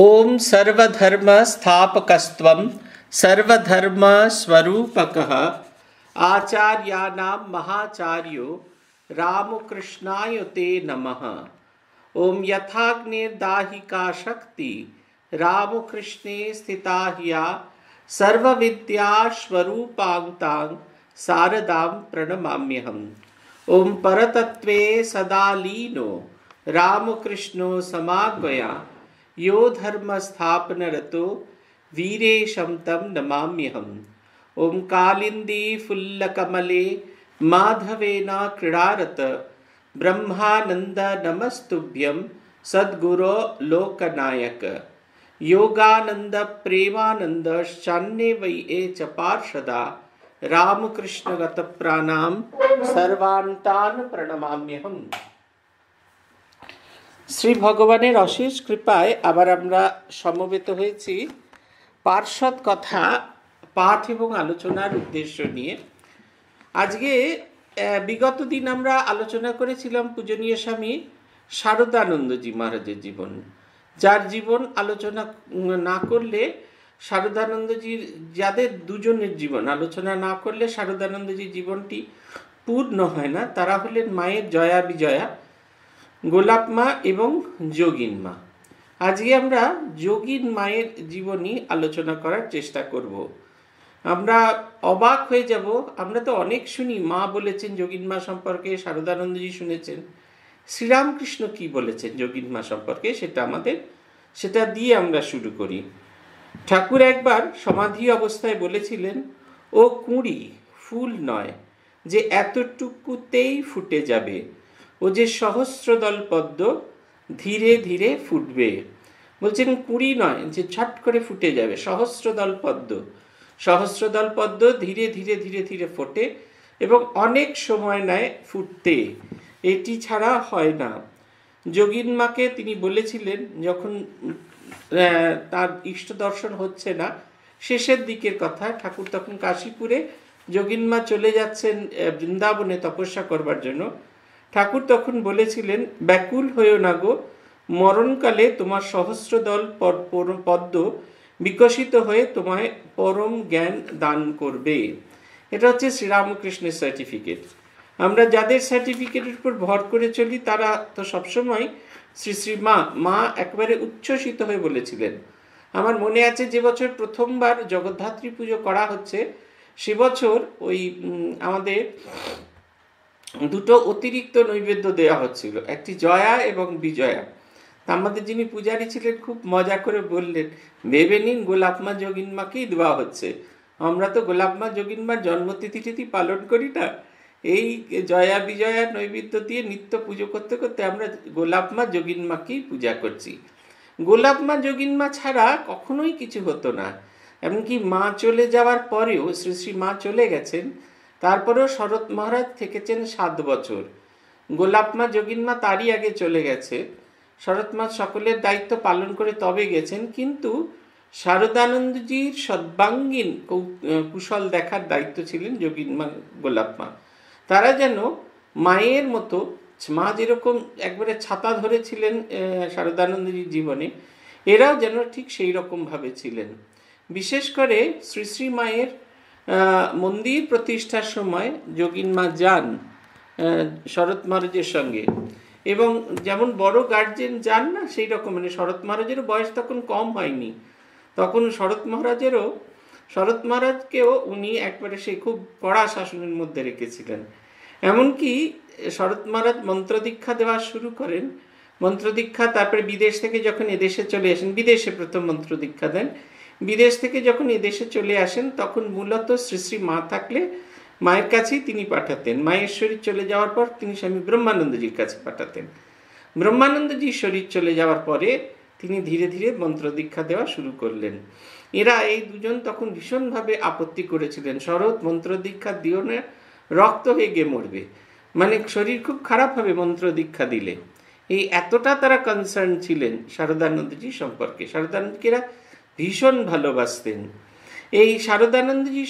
ओम सर्वधर्म स्थापकस्त्वं सर्वधर्म स्वरूपकः आचार्याणां महाचार्यो रामकृष्णाय ते नमः। ओम यथाग्निर्दाहिका शक्ति रामकृष्णे स्थिता ह्या सर्वविद्यास्वरूपांतां शारदां प्रणमाम्यहम्। ओम परतत्वे सदा लीनो रामकृष्णो समागया यो धर्म स्थापन रतो वीरेशं तं नमाम्यहम्। ओम कालिंदी फुल्लकमले माधवेन क्रीडारत ब्रह्मानंद नमस्तुभ्यं सद्गुरो लोकनायक योगानंद प्रेमानंद शान्ने वै च पार्षदा रामकृष्णगतप्राणां सर्वान्तान् प्रणमाम्यहम्। শ্রী ভগবানের অশেষ কৃপায় আবার আমরা সমবেত হয়েছি পার্ষদ কথা পাঠ এবং আলোচনার উদ্দেশ্য নিয়ে। আজকে বিগত দিন আমরা আলোচনা করেছিলাম পূজনীয় স্বামী শারদানন্দজি মহারাজের জীবন, যার জীবন আলোচনা না করলে শারদানন্দজির, যাদের দুজনের জীবন আলোচনা না করলে শারদানন্দজির জীবনটি পূর্ণ হয় না। তারা হলেন মায়ের জয়া বিজয়া, গোলাপ মা এবং যোগীন মা। আজকে আমরা যোগীন মায়ের জীবনী আলোচনা করার চেষ্টা করব। আমরা অবাক হয়ে যাব, আমরা তো অনেক শুনি মা বলেছেন যোগীন মা সম্পর্কে, শারদানন্দজি শুনেছেন, শ্রীরামকৃষ্ণ কি বলেছেন যোগীন মা সম্পর্কে সেটা দিয়ে আমরা শুরু করি। ঠাকুর একবার সমাধি অবস্থায় বলেছিলেন, ও কুঁড়ি ফুল নয় যে এতটুকুতেই ফুটে যাবে, ও যে সহস্রদল পদ্ম ধীরে ধীরে ফুটবে। বলছেন কুঁড়ি নয় যে ছট করে ফুটে যাবে, সহস্রদল পদ্ম, সহস্রদল পদ্ম ধীরে ধীরে ধীরে ধীরে ফোটে এবং অনেক সময় নেয় ফুটতে, এটি ছাড়া হয় না। যোগীন মাকে তিনি বলেছিলেন যখন তার ইষ্ট দর্শন হচ্ছে না, শেষের দিকের কথা, ঠাকুর তখন কাশীপুরে, যোগীন মা চলে যাচ্ছেন বৃন্দাবনে তপস্যা করবার জন্য। ঠাকুর তখন বলেছিলেন, ব্যাকুল হয়েও না গো, মরণকালে তোমার সহস্রদল পদ্ম বিকশিত হয়ে তোমায় পরম জ্ঞান দান করবে। এটা হচ্ছে শ্রীরামকৃষ্ণের সার্টিফিকেট। আমরা যাদের সার্টিফিকেটের উপর ভর করে চলি তারা তো সবসময় শ্রী শ্রী মা একবারে উচ্ছ্বসিত হয়ে বলেছিলেন। আমার মনে আছে যে বছর প্রথমবার জগদ্ধাত্রী পুজো করা হচ্ছে, সে বছর ওই আমাদের দুটো অতিরিক্ত নৈবেদ্য দেওয়া হচ্ছিল, একটি জয়া এবং বিজয়া। আমাদের যিনি পূজারী ছিলেন খুব মজা করে বললেন, ভেবে নিন গোলাপমা যোগিনমাকেই দেওয়া হচ্ছে, আমরা তো গোলাপমা যোগিনমার জন্মতিথিটি পালন করি না, এই জয়া বিজয়া নৈবেদ্য দিয়ে নিত্য পুজো করতে করতে আমরা গোলাপমা যোগিনমাকেই পূজা করছি। গোলাপমা যোগিনমা ছাড়া কখনোই কিছু হতো না। এমনকি মা চলে যাওয়ার পরেও, শ্রী শ্রী মা চলে গেছেন, তারপরেও শরৎ মহারাজ থেকেছেন 7 বছর, গোলাপমা যোগীনমা তারই আগে চলে গেছে। শরৎ মা সকলের দায়িত্ব পালন করে তবে গেছেন, কিন্তু শারদানন্দজির সর্বাঙ্গীন কুশল দেখার দায়িত্ব ছিলেন যোগীনমা গোলাপমা। তারা যেন মায়ের মতো, মা যেরকম একবারে ছাতা ধরেছিলেন শারদানন্দজির জীবনে, এরাও যেন ঠিক সেই রকমভাবে ছিলেন। বিশেষ করে শ্রী শ্রী মায়ের মন্দির প্রতিষ্ঠার সময় যোগীন মা যান শরৎ মহারাজের সঙ্গে, এবং যেমন বড় গার্জেন যান না সেই রকম, মানে শরৎ মহারাজেরও বয়স তখন কম হয়নি, তখন শরৎ মহারাজকেও উনি একবারে সেই খুব কড়া শাসনের মধ্যে রেখেছিলেন। এমনকি শরৎ মহারাজ মন্ত্রদীক্ষা দেওয়া শুরু করেন, মন্ত্রদীক্ষা, তারপরে বিদেশ থেকে যখন এদেশে চলে আসেন, বিদেশে প্রথম মন্ত্রদীক্ষা দেন, বিদেশ থেকে যখন এদেশে চলে আসেন তখন মূলত শ্রী শ্রী মা থাকলে মায়ের কাছেই তিনি পাঠাতেন। মায়ের শরীর চলে যাওয়ার পর তিনি স্বামী ব্রহ্মানন্দজির কাছে পাঠাতেন। ব্রহ্মানন্দজির শরীর চলে যাওয়ার পরে তিনি ধীরে ধীরে মন্ত্রদীক্ষা দেওয়া শুরু করলেন। এরা এই দুজন তখন ভীষণভাবে আপত্তি করেছিলেন, শরৎ মন্ত্রদীক্ষা দিও না, রক্ত হয়ে গিয়ে মরবে, মানে শরীর খুব খারাপ হবে মন্ত্রদীক্ষা দিলে, এই এতটা তারা কনসার্ন ছিলেন শারদানন্দজি সম্পর্কে। শারদানন্দজিরা ভীষণ ভালোবাসতেন। এই শারদানন্দজি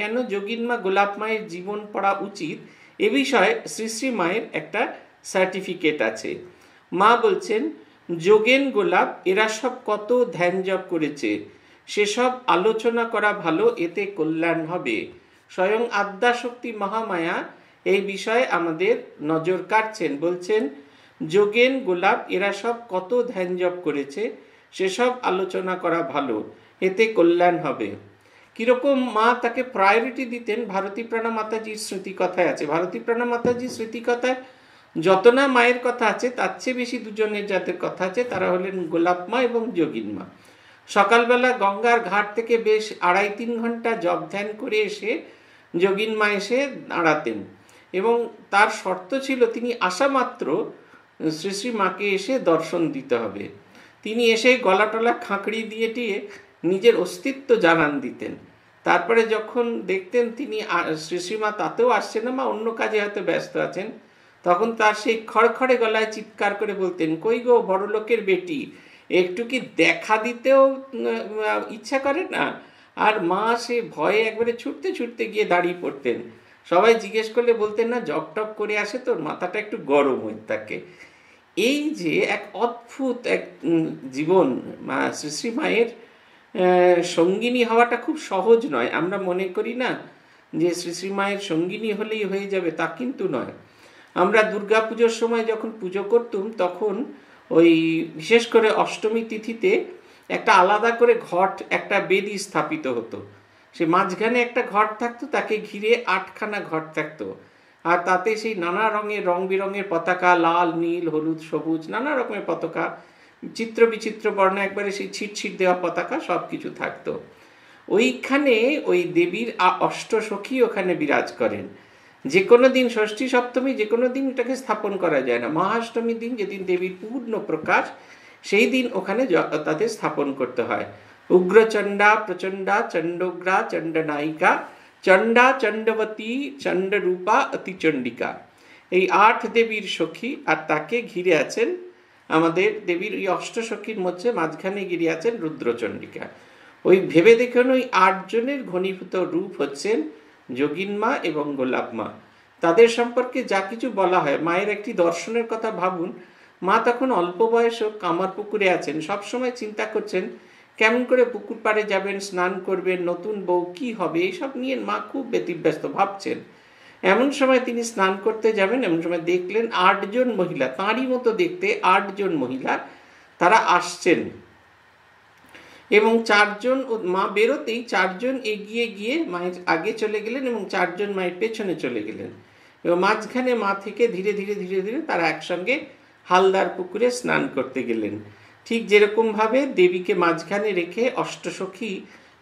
কেন যোগীন মা গোলাপ মায়ের জীবন পড়া উচিত, এ বিষয়ে শ্রী শ্রী মায়ের একটা সার্টিফিকেট আছে। মা বলছেন, जोगेन गोलाप एरा सब कत ध्यान जप करेछे से सब आलोचना करा भालो एते कल्याण हबे। स्वयं आद्याशक्ति महामाया एई विषये आमादेर नजर काटछेन, बोलछेन जोगेन गोलाप एरा सब कत ध्यान जप करेछे से सब आलोचना करा भालो एते कल्याण हबे। किरकम माँ ताके प्रायोरिटी दितेन भारती प्राणा माताजी स्मृति कथाय आछे, भारती प्राणा माताजी स्मृति कथाय जतना मायेर कथा आछे तार चेये बेशी दुजोनेर जादेर कथा आछे तारा हलेन गोलाप मा एबं जोगिन मा। सकाल बेला गंगार घाट थेके बेश आढ़ाई तीन घंटा जप ध्यान करे एशे जोगिन मा एशे दाड़ातेन एबं तार शर्त छिलो तिनि आशा मात्र श्री श्री माके एशे दर्शन दिते हबे। तिनि एशे गला टला खाँकड़ी दिये टिये निजेर अस्तित्व जानान दितेन। तारपरे जखन देखतेन तिनि श्री श्रीमा तातेओ आसछेन ना, मा अन्य काजे हयतो व्यस्त आछेन, तखन तार सेई खड़खड़े गलाय चित्कार करे बोलतेन कई गो बड़लोकेर बेटी एकटू कि देखा दितेओ इच्छा करे ना। आर मा से भये एकबारे छुटते छुटते गिये दाड़िये पड़तेन। सबाई जिज्ञेस करले बोलतेन ना जक टक करे आसे तोर माथाटा एकटू गरम हये थाके। एई जे एक अद्भुत एक जीवन मा श्री श्री मायेर संगिनी हवाटा खूब सहज नय। आमरा मने करी ना जे श्री श्री मायेर संगिनी हलेई हये जाबे ता किन्तु नय। आमरा दुर्गा पूजोर समय जखन पुजो करतुम तखन ओई विशेष करे अष्टमी तिथिते एकटा आलादा करे घट एकटा बेदी स्थापित हतो। से माझखाने एकटा घट थाकतो, ताके घिरे आठखाना घट थाकतो आर ताते सेई नाना रंगेर रंग बिरंगेर पताका लाल नील हलुद सबुज नाना रकमेर पताका चित्र विचित्र बर्ण एकबारे सेई छिटछिट देवा पताका सबकिछु थाकतो। ओइखाने ओई देवीर अष्ट सखी ओखाने बिराज करेन। जे कोनो दिन षष्ठी सप्तमी जे कोनो दिन एटाके स्थापन करा जाय ना, महाअष्टमी दिन जेदिन देवीर पूर्ण प्रकाश सेई दिन ओखाने ताते स्थापन करते हय। उग्रचंडा प्रचंडा चंडोग्रा चंडनायिका चंडा चंडवती चंडरूपा अतिचंडिका एई आठ देवीर सखी आर ताके घिरे आछेन आमादेर देवीर ओई अष्टसखीर मध्ये माझखाने घिरे आछेन रुद्रचंडिका। ओई भेबे देखुन ओई आठ जनेर घनीभूत रूप हच्छेन जोगिन मा एबं गोलाप मा। तादेर सम्पर्के जा किछु बला हय मायेर एकटी दर्शनेर कथा भाबुन। मा तखन अल्प बयसे कामार पुकुरे आछेन, सब समय चिंता करछेन केमन करे पुकुर पाड़े जाबेन, स्नान करबेन, नतुन बउ कि हबे एसब निये मा खूब बेतिब्यस्त भाबछेन। एमन समय तिनि स्नान करते जाबेन, एमन समय देखलेन आठ जन महिला तारई मतो देखते आठ जन महिला तारा आसछेन एबं चारजन मा बेरोतेई चारजन एगिए गिए मायेर आगे चले गेलेन एबं चारजन मायेर पेछने चले गेलेन एबं माझखाने मा थेके धीरे धीरे धीरे धीरे तारा एकसंगे हालदार पुकुरे स्नान करते गेलेन। ठीक जेरकम भावे देवीके माझखाने रेखे अष्टसखी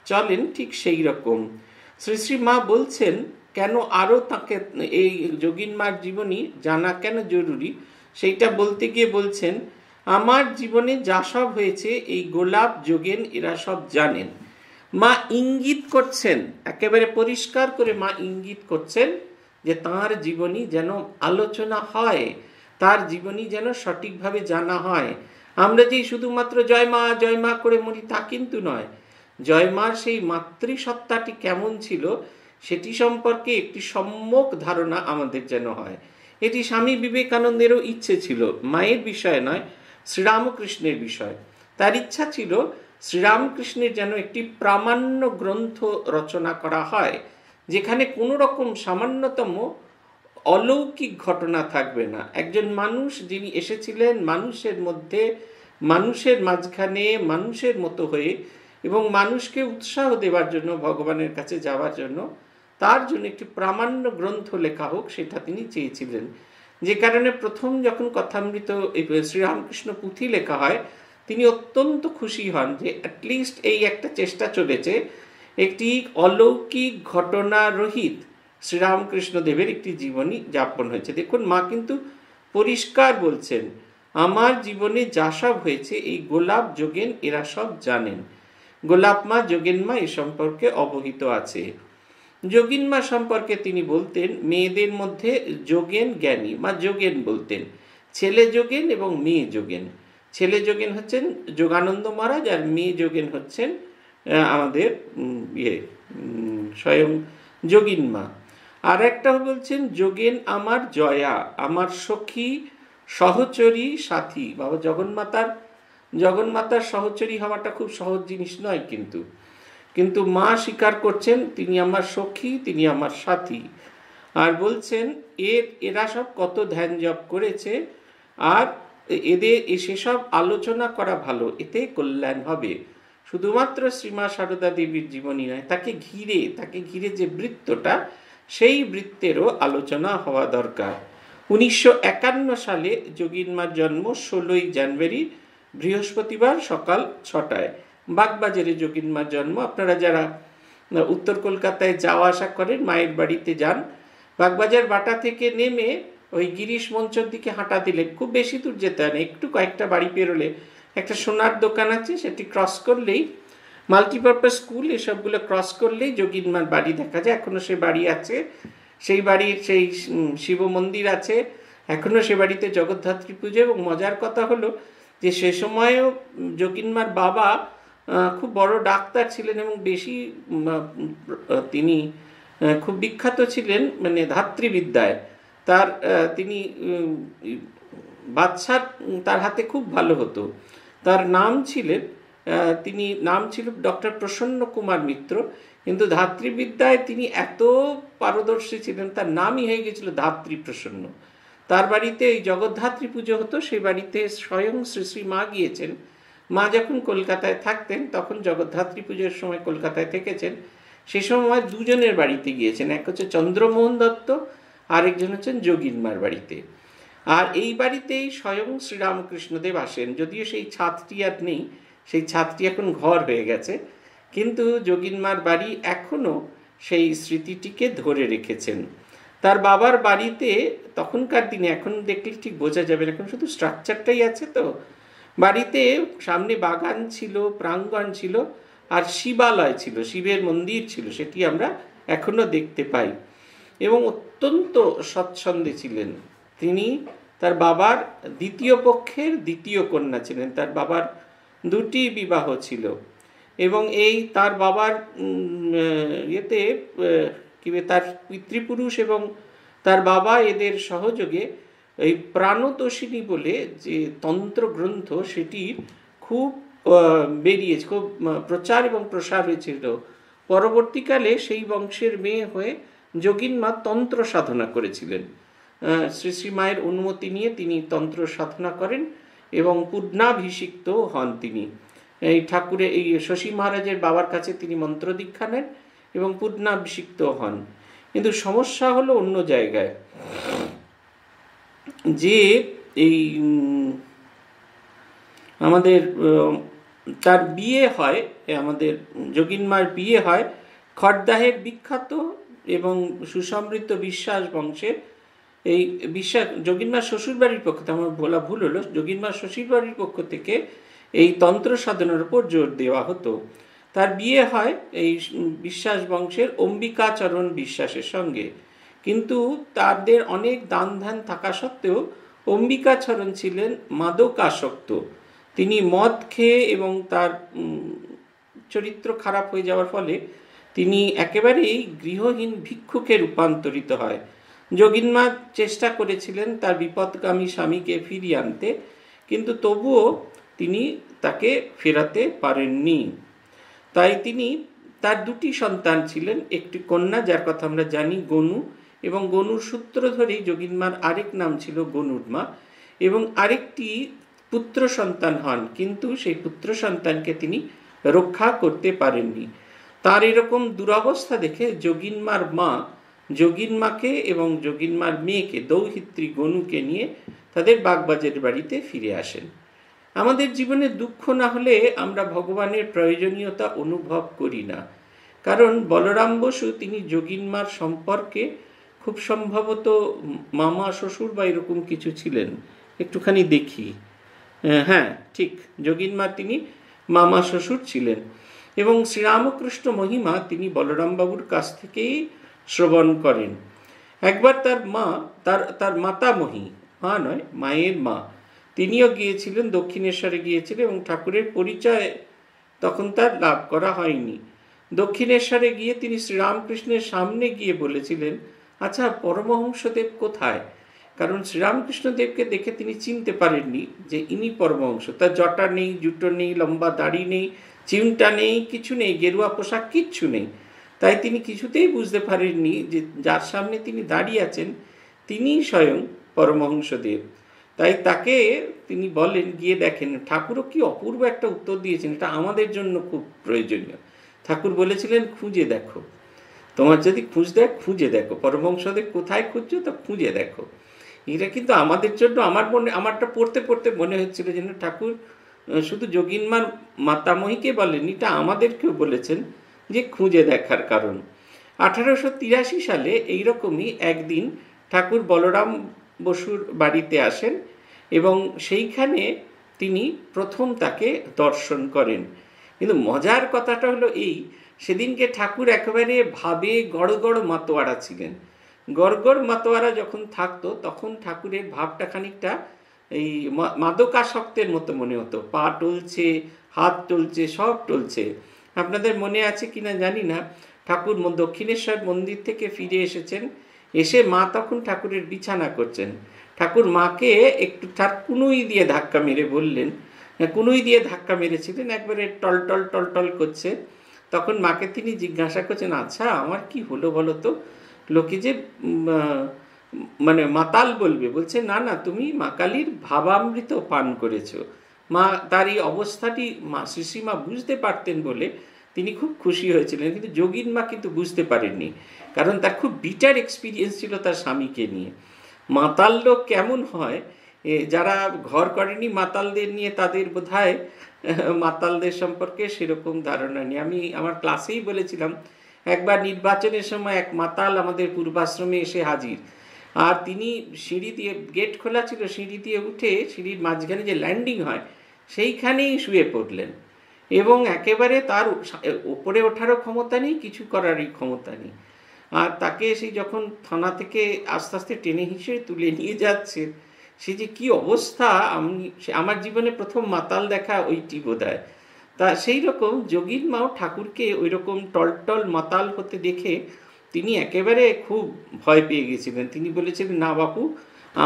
चलेन ठीक सेई रकम श्री श्री मा बोलछेन केन आरो ताके एई जोगिन मार जीवनी जाना केन जरूरी सेइटा बोलते गिये बोलछेन आमार जीवने जा सब हयेछे एई गोलाप जोगेन एरा सब जानेन। मा इंगित करछेन एकेबारे परिष्कार करे मा इंगित करछेन जे तार जीवनी जेन आलोचना हय, तार जीवनी जेन सठिकभावे जाना हय। आमरा जे शुधुमात्र जय मा करे मरि ता किन्तु नय। जय मार सेई मातृसत्ताटी केमन छिलो सेटी सम्पर्के एकटी सम्यक धारणा आमादेर जेन हय। एटी स्वामी विवेकानंदेरও इच्छे छिलो, मायेर विषय नय श्रीरामकृष्णेर विषय। तार इच्छा छिलो श्रीरामकृष्णेर जेन एकटी प्रामाण्य ग्रंथ रचना करा हय जेखाने कोनो रकम सामान्यतम अलौकिक घटना थाकबे ना। एकजन मानुष जिनि एसेछिलेन मानुषेर मध्ये मानुषेर माझखाने मानुषेर मतो हये एबं मानुषके उत्साह देवार जन्य भगवानेर काछे जावार जन्य तार जन्य एकटी प्रामाण्य ग्रंथ लेखा होक सेटा तिनि चेयेछिलेन। जे कारणे प्रथम जखन कथामृत श्रीरामकृष्ण पुथी लेखा हय तिनि अत्यंत खुशी हन जे एटलिस्ट एई एकटा चेष्टा चलेछे एकटी अलौकिक घटना रहित श्रीरामकृष्ण देवेर एकटी जीवनी यापन हयेछे। देखुन मा किन्तु परिष्कार बोलछेन आमार जीवने जा सब हयेछे एई गोलाप जोगेन एरा सब जानेन। गोलाप मा जोगेन मा एई सम्पर्के अवहित आछे। जोगिन मा सम्पर्के तिनि बोलतेन मेयेदेर मध्ये जोगेन ज्ञानी मा जोगेन बोलतेन, छेले जोगेन एबं मेये जोगेन। छेले जोगेन हच्छेन जोगानंद महाराज आर मेये जोगेन हच्छेन आमादेर स्वयं जोगिन मा। आरेकटा बोलछेन जोगेन आमार जया आमार सखी सहचरी साथी बाबा जगन्मातार सहचरी हवाटा खूब सहज जिनिस नय किन्तु किन्तु मा स्वीकार करछेन तिनि आमार सखी तिनि आमार साथी आर बोलछेन एरा सब कत ध्यान जप करेछे आर एदेर सेसब आलोचना करा भालो एते कल्याण हबे। शुधुमात्र श्रीमा शारदा देवीर जीवनी नय ताके घिरे जे वृत्तटा सेई वृत्तेरो आलोचना हवा दरकार। 1951 साले जोगिनमार जन्म 16 জানুয়ারি बृहस्पतिवार सकाल 6টায় बागबाजारे जोगिनमार जन्म। आपनारा जारा उत्तर कलकाताय जावा आसा करेन मायेर बाड़ीते जान बागबाजार बाटा थेके नेमे ओई गिरीश मंचर दिके हाँटा दिले खूब बेशी दूर जेते हय ना एकटु कयेकटा बाड़ी पेरोले एक सोनार दोकान आछे सेटी क्रस करलेई माल्टीपार्पास स्कूल एसबगुलो क्रस करलेई जोगिनमार बाड़ी देखा जाय। एखोनो सेई बाड़ी आछे सेई बाड़ीर सेई शिव मंदिर आछे एखोनो सेई बाड़ीते जगद्धात्री पूजा एबं मजार कथा हलो जे सेई समय जोगिनमार बाबा खूब बड़ो डाक्तार छिलेन एबं बेशी तिनि खूब विख्यात छिलेन माने धात्रीविद्याय तार तिनि बादशाह तार हाते खूब भालो हतो। तार नाम छिलेन तिनी नाम छिलो डॉक्टर प्रसन्न कुमार मित्र किन्तु धात्रीविद्याय तिनी एत पारदर्शी छिलेन तार नाम ही हये गेछिलो धात्री प्रसन्न। तार बाड़ीते जगद्धात्री पुजो हतो सेई बाड़ीते स्वयं श्री श्री मा गियेछेन। मा जखन कलकाताय थाकतेन तखन जगद्धात्री पुजोर समय कलकाताय थेकेछेन सेई समय दुजोनेर बाड़ीते गियेछेन एक हच्छे चंद्रमोहन दत्त आरेकजन हच्छेन जोगिनमार बाड़ीते और ये बाड़ीते स्वयं श्रीरामकृष्णदेव आसें जदिव से छात्री और नहीं से छात्री एखन घर हो गए किन्तु जोगिनमार बाड़ी एखोनो सेई स्मृतिटिके धरे रेखेछेन। तार बाबार बाड़ीते तखनकार दिने एखन देखले ठीक बोझा जाबे ना एखन शुधु स्ट्राक्चारटाई आछे। तो बाड़ीते सामने बागान छिलो प्रांगण छिलो और शिवालय छिलो शिवेर मंदिर छिलो सेटी आमरा एखोनो देखते पाई एबं अत्यंत सच्छन्दे छिलेन। तिनी तार बाबार द्वितीय पक्षेर द्वितीय कन्या छिलेन। तार बाबार दुटी विवाह छिलो एबं एई तार बाबार एते कि तार पितृपुरुष एबं तार बाबा एदेर सहयोगे एई प्राणतोषिणी बोले जे तंत्र ग्रंथ सेटिर खूब बेरिये खूब प्रचार एबं प्रसार हयेछिलो। परवर्तीकाले सेई वंशेर मेये हये जोगिनमार तंत्र साधना करेछिलेन। श्री श्री मायर अनुमति निये तिनी तंत्र साधना करें एवं पूर्णाभिषिक्त हन। तिनी ठाकुरे शशी महाराजेर बाबार काछे तिनी मंत्र दीक्षा नेन एवं पूर्णाभिषिक्त हन। किन्तु समस्या हलो अन्य जायगाय जे आमादेर तार बिये हय आमादेर जोगिनमार बिये हय खड़दाहेर विख्यात एवं सुसमृद्ध विश्वास वंशेर এই বিশ্বাস যোগিনমার শ্বশুরবাড়ির পক্ষ থেকে আমার বলা ভুল হলো যোগিনমার শ্বশুরবাড়ির পক্ষ থেকে এই তন্ত্র সাধনার উপর জোর দেওয়া হতো। তার বিয়ে হয় এই বিশ্বাস বংশের অম্বিকাচরণ বিশ্বাসের সঙ্গে কিন্তু তাদের অনেক দান ধ্যান থাকা সত্ত্বেও অম্বিকাচরণ ছিলেন মাদকাসক্ত। তিনি মদ খেয়ে এবং তার চরিত্র খারাপ হয়ে যাওয়ার ফলে তিনি একেবারেই গৃহহীন ভিক্ষুকে রূপান্তরিত হয়। जोगिनमार चेष्टा करेछिलेन तार विपदगामी स्वामीके फिरिये आनते किन्तु तबुओ तिनि ताके फेराते पारेननि। ताई तिनि तार दुटी सन्तान छिलेन एकटी कन्या जार कथा आमरा जानी गनु एबं गनुर सूत्र धरेई जोगिनमार आरेक नाम छिलो गनुरमा एबं आरेकटी पुत्र सन्तान हन किन्तु सेई पुत्र सन्तानके तिनि रक्षा करते पारेननि। तार एरकम दुरावस्था देखे जोगिनमार मा जोगिनमा के एवं जोगिनमार मेये दौहित्री गनु के निये तादेर बागबाजारेर बाड़ीते फिरे आसेन। आमादेर जीवने दुःख ना होले आमरा भगवानेर प्रयोजनीयता अनुभव करी ना कारण बलराम बसु तिनि जोगिनमार सम्पर्के खूब सम्भवत मामा शशुर बा एरकम किछु छिलेन एकटुखानि देखी हाँ ठीक जोगिनमार तिनि मामा शशुर छिलेन एवं श्रीरामकृष्ण महिमा तिनि बलराम बाबुर काछ थेकेई श्रवण करें। एक बार तार मा तार मातामही हाँ नय मायेर मा तिनिओ गियेछिलेन दक्षिणेश्वरे गियेछिलेन एबं ठाकुरेर परिचय तखन तार लाभ करा हयनि। दक्षिणेश्वरे गिये तिनि श्रीरामकृष्णेर सामने गिये बोलेछिलेन अच्छा परमहंसदेव कोथाय कारण श्रीरामकृष्ण देव के देखे चिनते पारेननि जे इनी परमहंस। तार जटा नहीं, जुटो नहीं, लम्बा दाड़ी नहीं, चिमटा नहीं, किछु नहीं, गेरुआ पोशाक किच्छू नहीं। ताई तिनी किछुतेई बुझते पारेननि जे जार सामने तिनी दाड़िये आछेन तिनिई स्वयं परमहंस देव। ताई ताके तिनी बोलेन गिये देखेन। ठाकुरओ कि अपूर्व एकटा उत्तर दिएछेन, एटा आमादेर जोन्नो खूब प्रयोजनीय। ठाकुर बोलेछिलेन खुंजे देखो, तोमार जोदि खुंजे देखो परमहंसदेव कोथाय खुंजो तो खुंजे देखो। এটা কিন্তু আমাদের জন্য আমার মনে আমারটা পড়তে পড়তে মনে হচ্ছিল যে না, ঠাকুর শুধু যোগীনমার মাতামহীকে বলেননি, এটা আমাদেরকেও বলেছেন যে খুঁজে দেখার কারণ। 1883 সালে এইরকমই একদিন ঠাকুর বলরাম বসুর বাড়িতে আসেন এবং সেইখানে তিনি প্রথম তাকে দর্শন করেন। কিন্তু মজার কথাটা হলো এই, সেদিনকে ঠাকুর একেবারে ভাবে গড়গড় মাতোয়ারা ছিলেন। গড়গড় মাতোয়ারা যখন থাকতো তখন ঠাকুরের ভাবটা খানিকটা এই মাদকাসক্তের মতো মনে হতো। পা টলছে, হাত টলছে, সব টলছে। আপনাদের মনে আছে কিনা জানি না, ঠাকুর দক্ষিণেশ্বর মন্দির থেকে ফিরে এসেছেন, এসে মা তখন ঠাকুরের বিছানা করছেন। ঠাকুর মাকে একটু তার কুনুই দিয়ে ধাক্কা মেরে বললেন, কুনুই দিয়ে ধাক্কা মেরেছিলেন, একবারে টল টল টল টল করছে। তখন মাকে তিনি জিজ্ঞাসা করছেন, আচ্ছা আমার কি হলো বলো তো, লোকে যে মানে মাতাল বলবে। বলছে না না, তুমি মা কালীর ভাবামৃত পান করেছ। মা তার এই অবস্থাটি মা শ্রীশ্রীমা বুঝতে পারতেন বলে তিনি খুব খুশি হয়েছিলেন, কিন্তু যোগীন মা কিন্তু বুঝতে পারেননি, কারণ তার খুব বিটার এক্সপিরিয়েন্স ছিল তার স্বামীকে নিয়ে। মাতাল লোক কেমন হয়, যারা ঘর করেনি মাতালদের নিয়ে তাদের বোধ হয় মাতালদের সম্পর্কে সেরকম ধারণা নেই। আমি আমার ক্লাসেই বলেছিলাম, একবার নির্বাচনের সময় এক মাতাল আমাদের পূর্বাশ্রমে এসে হাজির, আর তিনি সিঁড়ি দিয়ে, গেট খোলা ছিল, সিঁড়ি দিয়ে উঠে সিঁড়ির মাঝখানে যে ল্যান্ডিং হয় সেইখানেই শুয়ে পড়লেন এবং একেবারে তার ওপরে ওঠারও ক্ষমতা নেই, কিছু করারই ক্ষমতা নেই। আর তাকে সেই যখন থানা থেকে আস্তে আস্তে টেনে হিঁচড়ে তুলে নিয়ে যাচ্ছে, সে যে কী অবস্থা, আমি আমার জীবনে প্রথম মাতাল দেখা ওইটি বোধ হয়। তা সেই রকম যোগীন মাও ঠাকুরকে ওই রকম টলটল মাতাল হতে দেখে তিনি একেবারে খুব ভয় পেয়ে গেছিলেন। তিনি বলেছিলেন, না বাপু,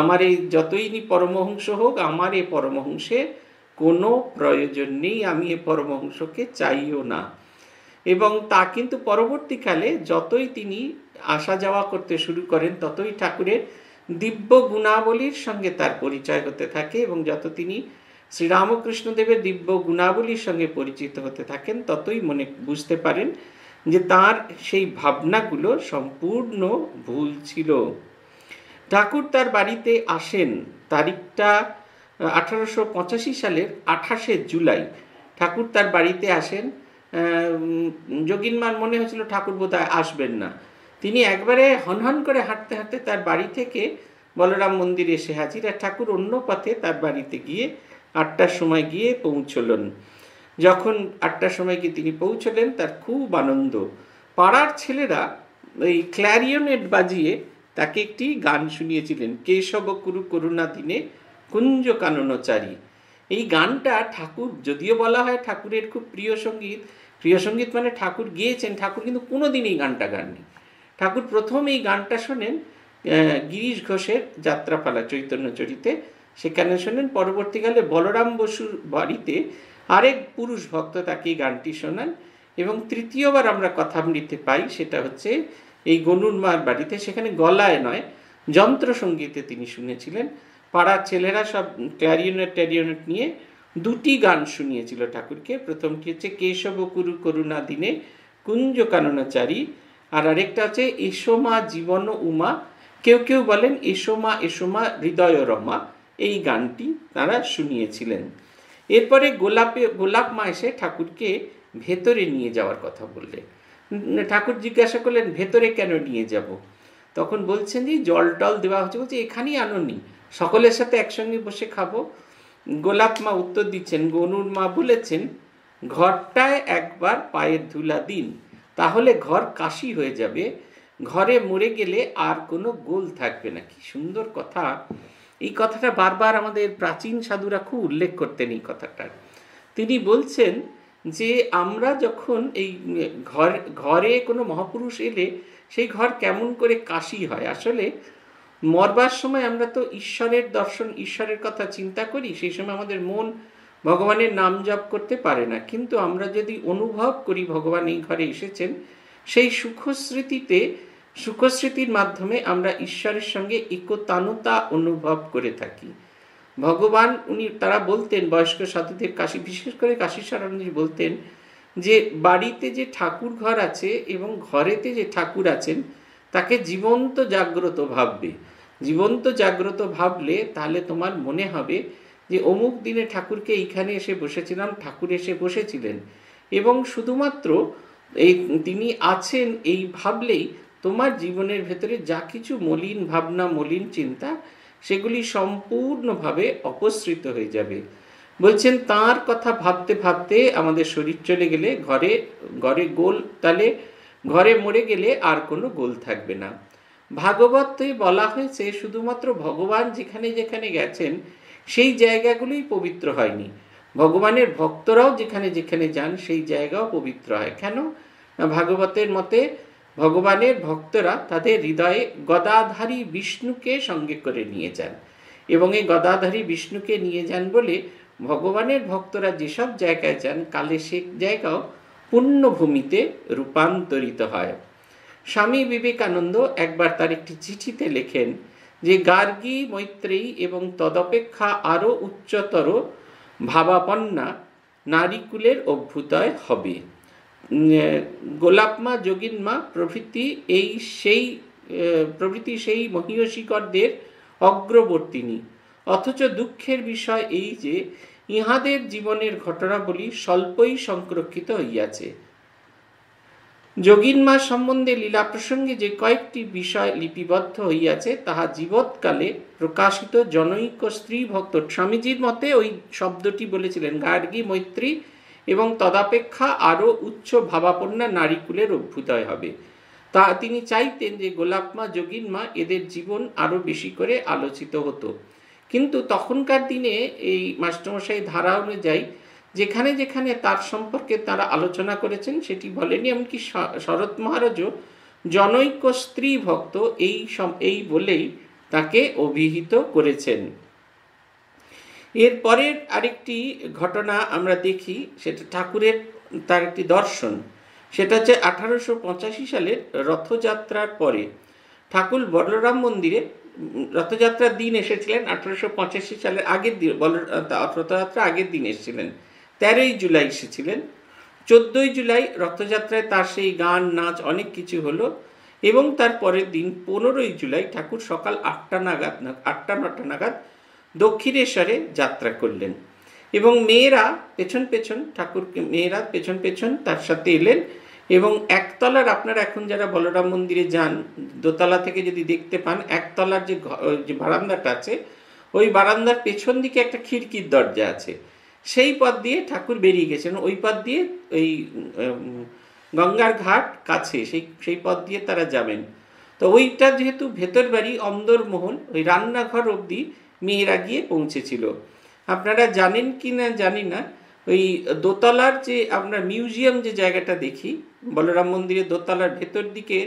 আমার এই যতই নি পরমহংস হোক, আমার এ পরমহংসে কোনো প্রয়োজন নেই, আমি এ পরমহংসকে চাইও না। এবং তা কিন্তু পরবর্তীকালে যতই তিনি আসা যাওয়া করতে শুরু করেন ততই ঠাকুরের দিব্য গুণাবলীর সঙ্গে তার পরিচয় হতে থাকে, এবং যত তিনি শ্রীরামকৃষ্ণদেবের দিব্য গুণাবলীর সঙ্গে পরিচিত হতে থাকেন ততই মনে বুঝতে পারেন যে তার সেই ভাবনাগুলো সম্পূর্ণ ভুল ছিল। ঠাকুর তার বাড়িতে আসেন, তারিখটা 1885 সালের 28শে জুলাই। ঠাকুর তার বাড়িতে আসেন। যোগীনমার মনে হয়েছিল ঠাকুর বোধহয় আসবেন না। তিনি একবারে হনহন করে হাঁটতে হাঁটতে তার বাড়ি থেকে বলরাম মন্দিরে এসে হাজির, আর ঠাকুর অন্য পথে তার বাড়িতে গিয়ে 8টার সময় গিয়ে পৌঁছলেন। যখন 8টার সময় গিয়ে তিনি পৌঁছলেন, তার খুব আনন্দ। পাড়ার ছেলেরা এই ক্ল্যারিয়নেট বাজিয়ে তাকে একটি গান শুনিয়েছিলেন, কেশব কুরু করুণা দিনে কুঞ্জ কাননচারী। এই গানটা ঠাকুর, যদিও বলা হয় ঠাকুরের খুব প্রিয় সঙ্গীত, প্রিয় সঙ্গীত মানে ঠাকুর গেয়েছেন, ঠাকুর কিন্তু কোনোদিন এই গানটা গাননি। ঠাকুর প্রথম এই গানটা শোনেন গিরিশ ঘোষের যাত্রাপালা চৈতন্যচরিতে, সেখানে শোনেন। পরবর্তীকালে বলরাম বসুর বাড়িতে আরেক পুরুষ ভক্ত তাকে গানটি শোনান, এবং তৃতীয়বার আমরা কথামৃতে পাই সেটা হচ্ছে এই গনুরমার বাড়িতে, সেখানে গলায় নয় যন্ত্রসঙ্গীতে তিনি শুনেছিলেন। পাড়ার ছেলেরা সব ক্ল্যারিয়নেট ট্যারিয়নেট নিয়ে দুটি গান শুনিয়েছিল ঠাকুরকে। প্রথমটি হচ্ছে কেশব কুরু করুণা দিনে কুঞ্জ কাননচারী, আর আরেকটা হচ্ছে এসো মা জীবন উমা, কেউ কেউ বলেন এসোমা এসোমা হৃদয় রমা, এই গানটি তারা শুনিয়েছিলেন। এরপরে গোলাপ মা এসে ঠাকুরকে ভেতরে নিয়ে যাওয়ার কথা বললে। ঠাকুর জিজ্ঞাসা করলেন, ভেতরে কেন নিয়ে যাব? তখন বলছেন যে জল টল দেওয়া হচ্ছে। বলছে এখানেই আননি, সকলের সাথে একসঙ্গে বসে খাবো। গোলাপ মা উত্তর দিচ্ছেন, গনুর মা বলেছেন ঘরটায় একবার পায়ের ধুলা দিন, তাহলে ঘর কাশি হয়ে যাবে, ঘরে মরে গেলে আর কোনো গোল থাকবে না। কি সুন্দর কথা! এই কথাটা বারবার আমাদের প্রাচীন সাধুরা খুব উল্লেখ করতেন। এই কথাটার তিনি বলছেন যে আমরা যখন এই ঘরে কোনো মহাপুরুষ এলে সেই ঘর কেমন করে কাশি হয়। আসলে मरबार समय आमरा तो ईश्वरेर दर्शन ईश्वरेर कथा चिंता करी सेई समय आमादेर मन भगवानेर नाम जप करते पारे ना किन्तु आमरा यदि अनुभव करी भगवान एई घरे एसेछेन सेई सुखस्मृतिते सुखस्मृतिर माध्यमे आमरा ईश्वरेर संगे एकतानुता अनुभव करे थाकि। भगवान उनी तारा बोलतेन बयस्क साधुदेर काशी विशेष करे काशी शरणजी बोलतेन जे बाड़ीते जे ठाकुर घर आछे एबं घरेते जे ठाकुर आछेन ताके जीवंत जाग्रत भाबबे जीवंत जाग्रत भाबले ताहले तोमार मने हबे जे अमुक दिने ठाकुरके एइखाने एसे बसेछिलाम ठाकुर एसे बसेछिलेन एबं शुधुमात्र एई तिनि आछेन एई भाबलेई तोमार जीवनेर भेतरे जा किछु मलिन भावना मलिन चिंता सेगुली सम्पूर्णभावे अपसृत हये जाबे। बोलछेन तार कथा भाबते भाबते आमादेर शरीर चले गेले घरे घरे गोल ताले घरे मरे गेले आर कोनो गोल थाकबे ना। भागवते बला हयेछे शुधुमात्र भगवान जेखाने जेखाने गेछेन सेई जायगागुलोई पवित्र हयनि भगवानेर भक्तराओ जेखाने जेखाने जान सेई जायगाओ पवित्र हय केन भागवतेर मते भगवानेर भक्तरा तादेर हृदये गदाधारी विष्णुके संगे करे निये जान एबं एई गदाधारी विष्णुके निये जान बोले भगवानेर भक्तरा जेसब जायगाय जान काले सेई जायगाओ पुण्यभूमिते रूपान्तरित हय। स्वामी विवेकानंद एक बार तार एक चिठीते लेखेन जे गार्गी मैत्रेयी एवं तदपेक्षा आरो उच्चतर भावापन्ना नारीकुलेर अभ्युदय हबे। गोलापमा जोगिन्मा प्रभृति सेई महिषीकरदेर अग्रवर्तिनी अथच दुःखेर विषय एई जे इहादेर जीवनेर घटनावली स्वल्पई संरक्षित हइयाछे। जोगिन्मा सम्बन्धे लीला प्रसंगे जे कयेकटी विषय लिपिबद्ध हइयाछे ताहा जीवतकाले प्रकाशित जनैक स्त्री भक्त स्वामीजीर मते ओई शब्दटी बलेछिलेन गार्गी मैत्री एवं तदापेक्षा आरो उच्च भावापन्ना नारीकुलेर अभ्युदय हबे। ता तिनि चाइतेन जे गोलापमा जोगिन्मा एदेर जीवन आरो बेशी करे आलोचित हतो किन्तु तखनकार दिने मास्टरमशाई धारा अनुयायी जेखाने जेखाने तार सम्पर्के तारा आलोचना करेछेन सेटी बोलेनि एमनकि शरत महाराजो जनैक स्त्री भक्त एई बोलेई ताके अभिहित करेछेन। एर परेर आरेकटी घटना आमरा देखी सेटा ठाकुरेर तार एकटी दर्शन सेटा हच्छे 1885 साले रथयात्रार परे ठाकुर बलराम मंदिरे रथयात्रार दिन एसेছিলেন 1885 सालेर आगের दिन रथयात्रा आगের दिन এসেছিলেন 13 जुलाई এসেছিলেন 14 जुलाई रथयात्राয় তার সেই গান নাচ অনেক কিছু হলো এবং তার পরের दिन 15 जुलाई ঠাকুর সকাল 8-9 নাগাদ দক্ষিণেশ্বরে যাত্রা করলেন এবং মেয়েরা পেছন পেছন তার সাথে এলেন এবং একতলার আপনারা এখন যারা বলরাম মন্দিরে যান দোতলা থেকে যদি দেখতে পান একতলার যে বারান্দাটা আছে ওই বারান্দার পেছন দিকে একটা খিড়কির দরজা আছে সেই পথ দিয়ে ঠাকুর বেরিয়ে গেছেন ওই পথ দিয়ে ওই গঙ্গার ঘাট কাছে সেই পথ দিয়ে তারা যাবেন। তো ওইটা যেহেতু ভেতর বাড়ি অন্দরমহল ওই রান্নাঘর অবধি মেয়েরা গিয়ে পৌঁছেছিল। আপনারা জানেন কি না জানি না ওই দোতলার যে আমরা মিউজিয়াম যে জায়গাটা দেখি বলরাম মন্দিরে দোতলার ভেতর দিকে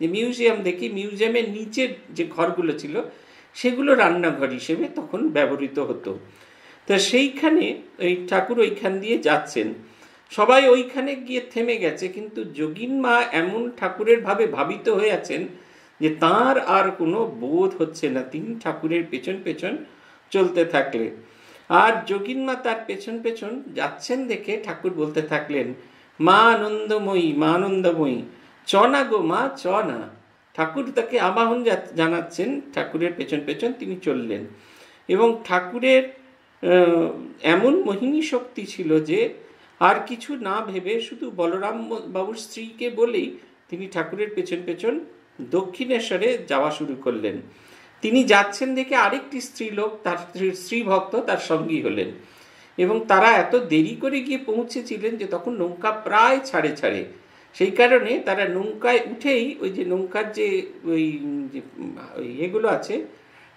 যে মিউজিয়াম দেখি মিউজিয়ামের নিচের যে ঘরগুলো ছিল সেগুলো রান্নাঘর হিসেবে তখন ব্যবহৃত হতো। তো সেইখানে ওই ঠাকুর ওইখান দিয়ে যাচ্ছেন সবাই ওইখানে গিয়ে থেমে গেছে কিন্তু যোগিনমা এমন ঠাকুরের ভাবে ভাবিত হয়ে আছেন যে তার আর কোনো বোধ হচ্ছে না তিনি ঠাকুরের পেছন পেছন চলতে থাকলে আর যোগিনমা তার পেছন পেছন যাচ্ছেন দেখে ঠাকুর বলতে থাকলেন মা আনন্দময়ী চনা গো মা চনা। ঠাকুর তাকে আবাহন জানাচ্ছেন ঠাকুরের পেছন পেছন তিনি চললেন এবং ঠাকুরের এমন মোহিনী শক্তি ছিল যে আর কিছু না ভেবে শুধু বলরাম বাবুর স্ত্রীকে বলেই তিনি ঠাকুরের পেছন পেছন দক্ষিণেশ্বরে যাওয়া শুরু করলেন। তিনি যাচ্ছেন দেখে আরেকটি স্ত্রীলোক তার স্ত্রী ভক্ত তার সঙ্গী হলেন এবং তারা এত দেরি করে গিয়ে পৌঁছেছিলেন যে তখন নৌকা প্রায় ছাড়ে সেই কারণে তারা নৌকায় উঠেই ওই যে নৌকার যে ওই এগুলো আছে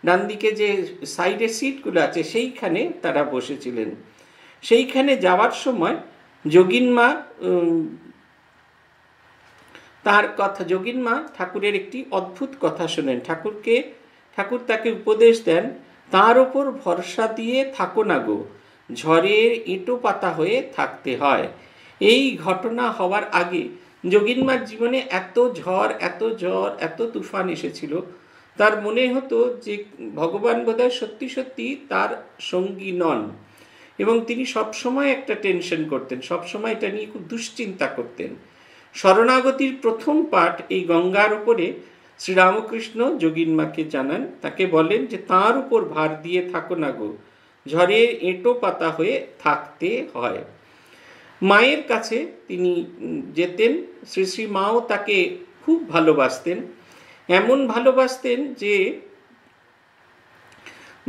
ডান দিকে যে সাইডের সিটগুলো আছে সেইখানে তারা বসেছিলেন। সেইখানে যাওয়ার সময় যোগিনমা ঠাকুরের একটি অদ্ভুত কথা শোনেন। ঠাকুরকে ठाकुर ताके उपदेश देन तार उपर भरसा दिए थाको ना गो झड़ेर एटो पाता हुए थाकते हय। एई घटना हवार आगे जोगिन्मार जीवने एत झड़ एत झड़ एत तुफान एसेछिलो तार मने हतो जे भगवान बोधहय सत्यि सत्यि तार संगी नन एबं तिनि सब समय एकटा टेंशन करतें सब समय एटा निये खूब दुश्चिंता करतें। शरणागतिर प्रथम पाठ एई गंगार उपरे श्रीरामकृष्ण जोगिन्माके जानान ताके बोलेन जे तार उपर भार दिए थाको ना गो झड़े एटो पाता हुए थाकते हय। मायेर काछे तिनि जेतेन श्री श्री माओ ताके खूब भालोबासतेन एमन भालोबासतेन जे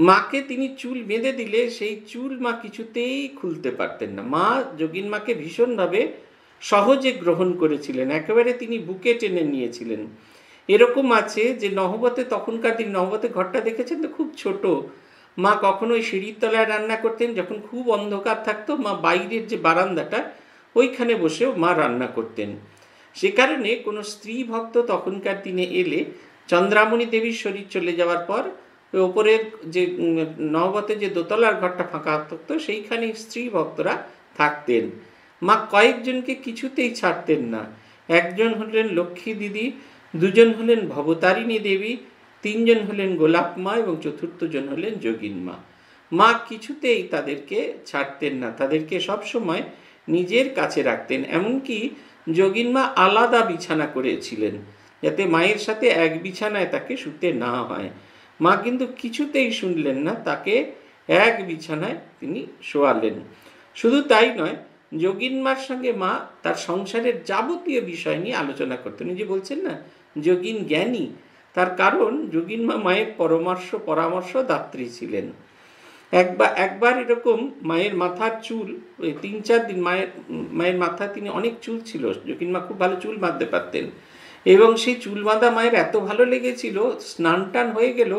माके तिनि चूल बेंधे दिले सेई चूल मा किछुतेई खुलते पारतेन ना। मा जोगिन्माके भीषण भावे सहजे ग्रहण करेछिलेन एकेबारे तिनि बुके टेने नियेछिलेन। एरकम आछे जे নহবতে তখনকার दिन নহবতে ঘরটা দেখেছেন তো खूब ছোট মা কখনোই সিঁড়ির তলায় রান্না করতেন যখন खूब অন্ধকার থাকতো মা বাইরের যে বারান্দাটা ওইখানে বসেও মা রান্না করতেন। সে কারণে কোনো স্ত্রী ভক্ত তখনকার দিনে এলে চন্দ্রামণি দেবীর শরীর চলে যাওয়ার পর ওপরের যে নহবতে যে দোতলার ঘরটা ফাঁকা থাকতো সেইখানে স্ত্রী ভক্তরা থাকতেন। মা কয়েকজনকে কিছুতেই ছাড়তেন না। একজন হলেন লক্ষ্মী দিদি, দুজন হলেন ভবতারিণী দেবী, তিনজন হলেন গোলাপ মা এবং চতুর্থ জন হলেন যোগিনমা। মা কিছুতেই তাদেরকে ছাড়তেন না, তাদেরকে সব সময় নিজের কাছে রাখতেন। এমনকি যোগিনমা আলাদা বিছানা করেছিলেন যাতে মায়ের সাথে এক বিছানায় তাকে শুতে না হয়। মা কিন্তু কিছুতেই শুনলেন না, তাকে এক বিছানায় তিনি শোয়ালেন। শুধু তাই নয়, যোগিনমার সঙ্গে মা তার সংসারের যাবতীয় বিষয় নিয়ে আলোচনা করতেন। যে বলছেন না যোগিন জ্ঞানী, তার কারণ যোগিনমা মায়ের পরামর্শ দাত্রী ছিলেন। একবার এরকম মায়ের মাথার চুল তিন চার দিন মায়ের মাথা তিনি অনেক চুল ছিল, যোগিনমা খুব ভালো চুল বাঁধতে পারতেন এবং সেই চুল বাঁধা মায়ের এত ভালো লেগেছিল স্নান টান হয়ে গেল,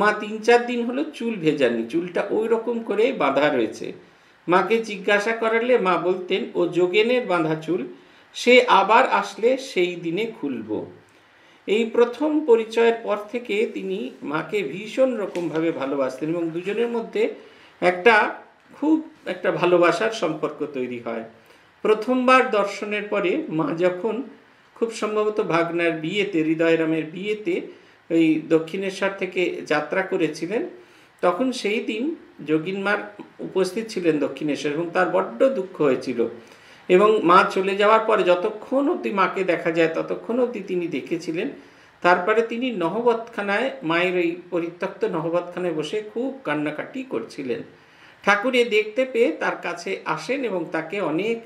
মা তিন চার দিন হলো চুল ভেজাননি, চুলটা ওই রকম করে বাঁধা রয়েছে। মাকে জিজ্ঞাসা করালে মা বলতেন ও যোগেনের বাঁধা চুল, সে আবার আসলে সেই দিনে খুলব। এই প্রথম পরিচয়ের পর থেকে তিনি মাকে ভীষণ রকমভাবে ভালোবাসতেন এবং দুজনের মধ্যে খুব একটা ভালোবাসার সম্পর্ক তৈরি হয়। প্রথমবার দর্শনের পরে মা যখন খুব সম্ভবত ভাগনার বিয়েতে হৃদয়রামের বিয়েতে ওই দক্ষিণেশ্বর থেকে যাত্রা করেছিলেন তখন সেই দিন যোগিনমার উপস্থিত ছিলেন দক্ষিণেশ্বর এবং তার বড্ড দুঃখ হয়েছিল এবং মা চলে যাওয়ার পরে যতক্ষণ অবধি মাকে দেখা যায় ততক্ষণ অবধি তিনি দেখেছিলেন। তারপরে তিনি নহবতখানায় মায়ের ওই পরিত্যক্ত নহবতখানায় বসে খুব কান্নাকাটি করছিলেন। ঠাকুরে দেখতে পেয়ে তার কাছে আসেন এবং তাকে অনেক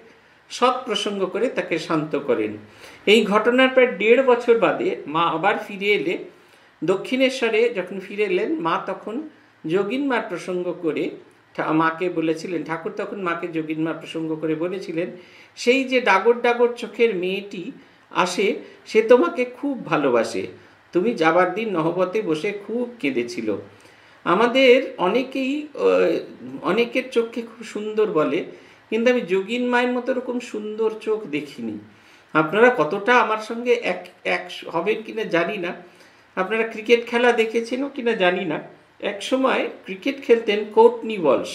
সৎ প্রসঙ্গ করে তাকে শান্ত করেন। এই ঘটনার প্রায় দেড় বছর বাদে মা আবার ফিরে এলে দক্ষিণেশ্বরে যখন ফিরে এলেন মা তখন যোগিনমার প্রসঙ্গ করে মাকে বলেছিলেন, ঠাকুর তখন মাকে যোগিনমার প্রসঙ্গ করে বলেছিলেন সেই যে ডাগর ডাগর চোখের মেয়েটি আসে সে তোমাকে খুব ভালোবাসে, তুমি যাবার দিন নহবতে বসে খুব কেঁদেছিল। আমাদের অনেকের চোখকে খুব সুন্দর বলে কিন্তু আমি যোগিনমায়ের মতো এরকম সুন্দর চোখ দেখিনি। আপনারা কতটা আমার সঙ্গে এক এক হবেন কিনা জানি না, আপনারা ক্রিকেট খেলা দেখেছেনও কিনা জানি না, এক সময় ক্রিকেট খেলতেন কোর্টনি ওয়ালশ,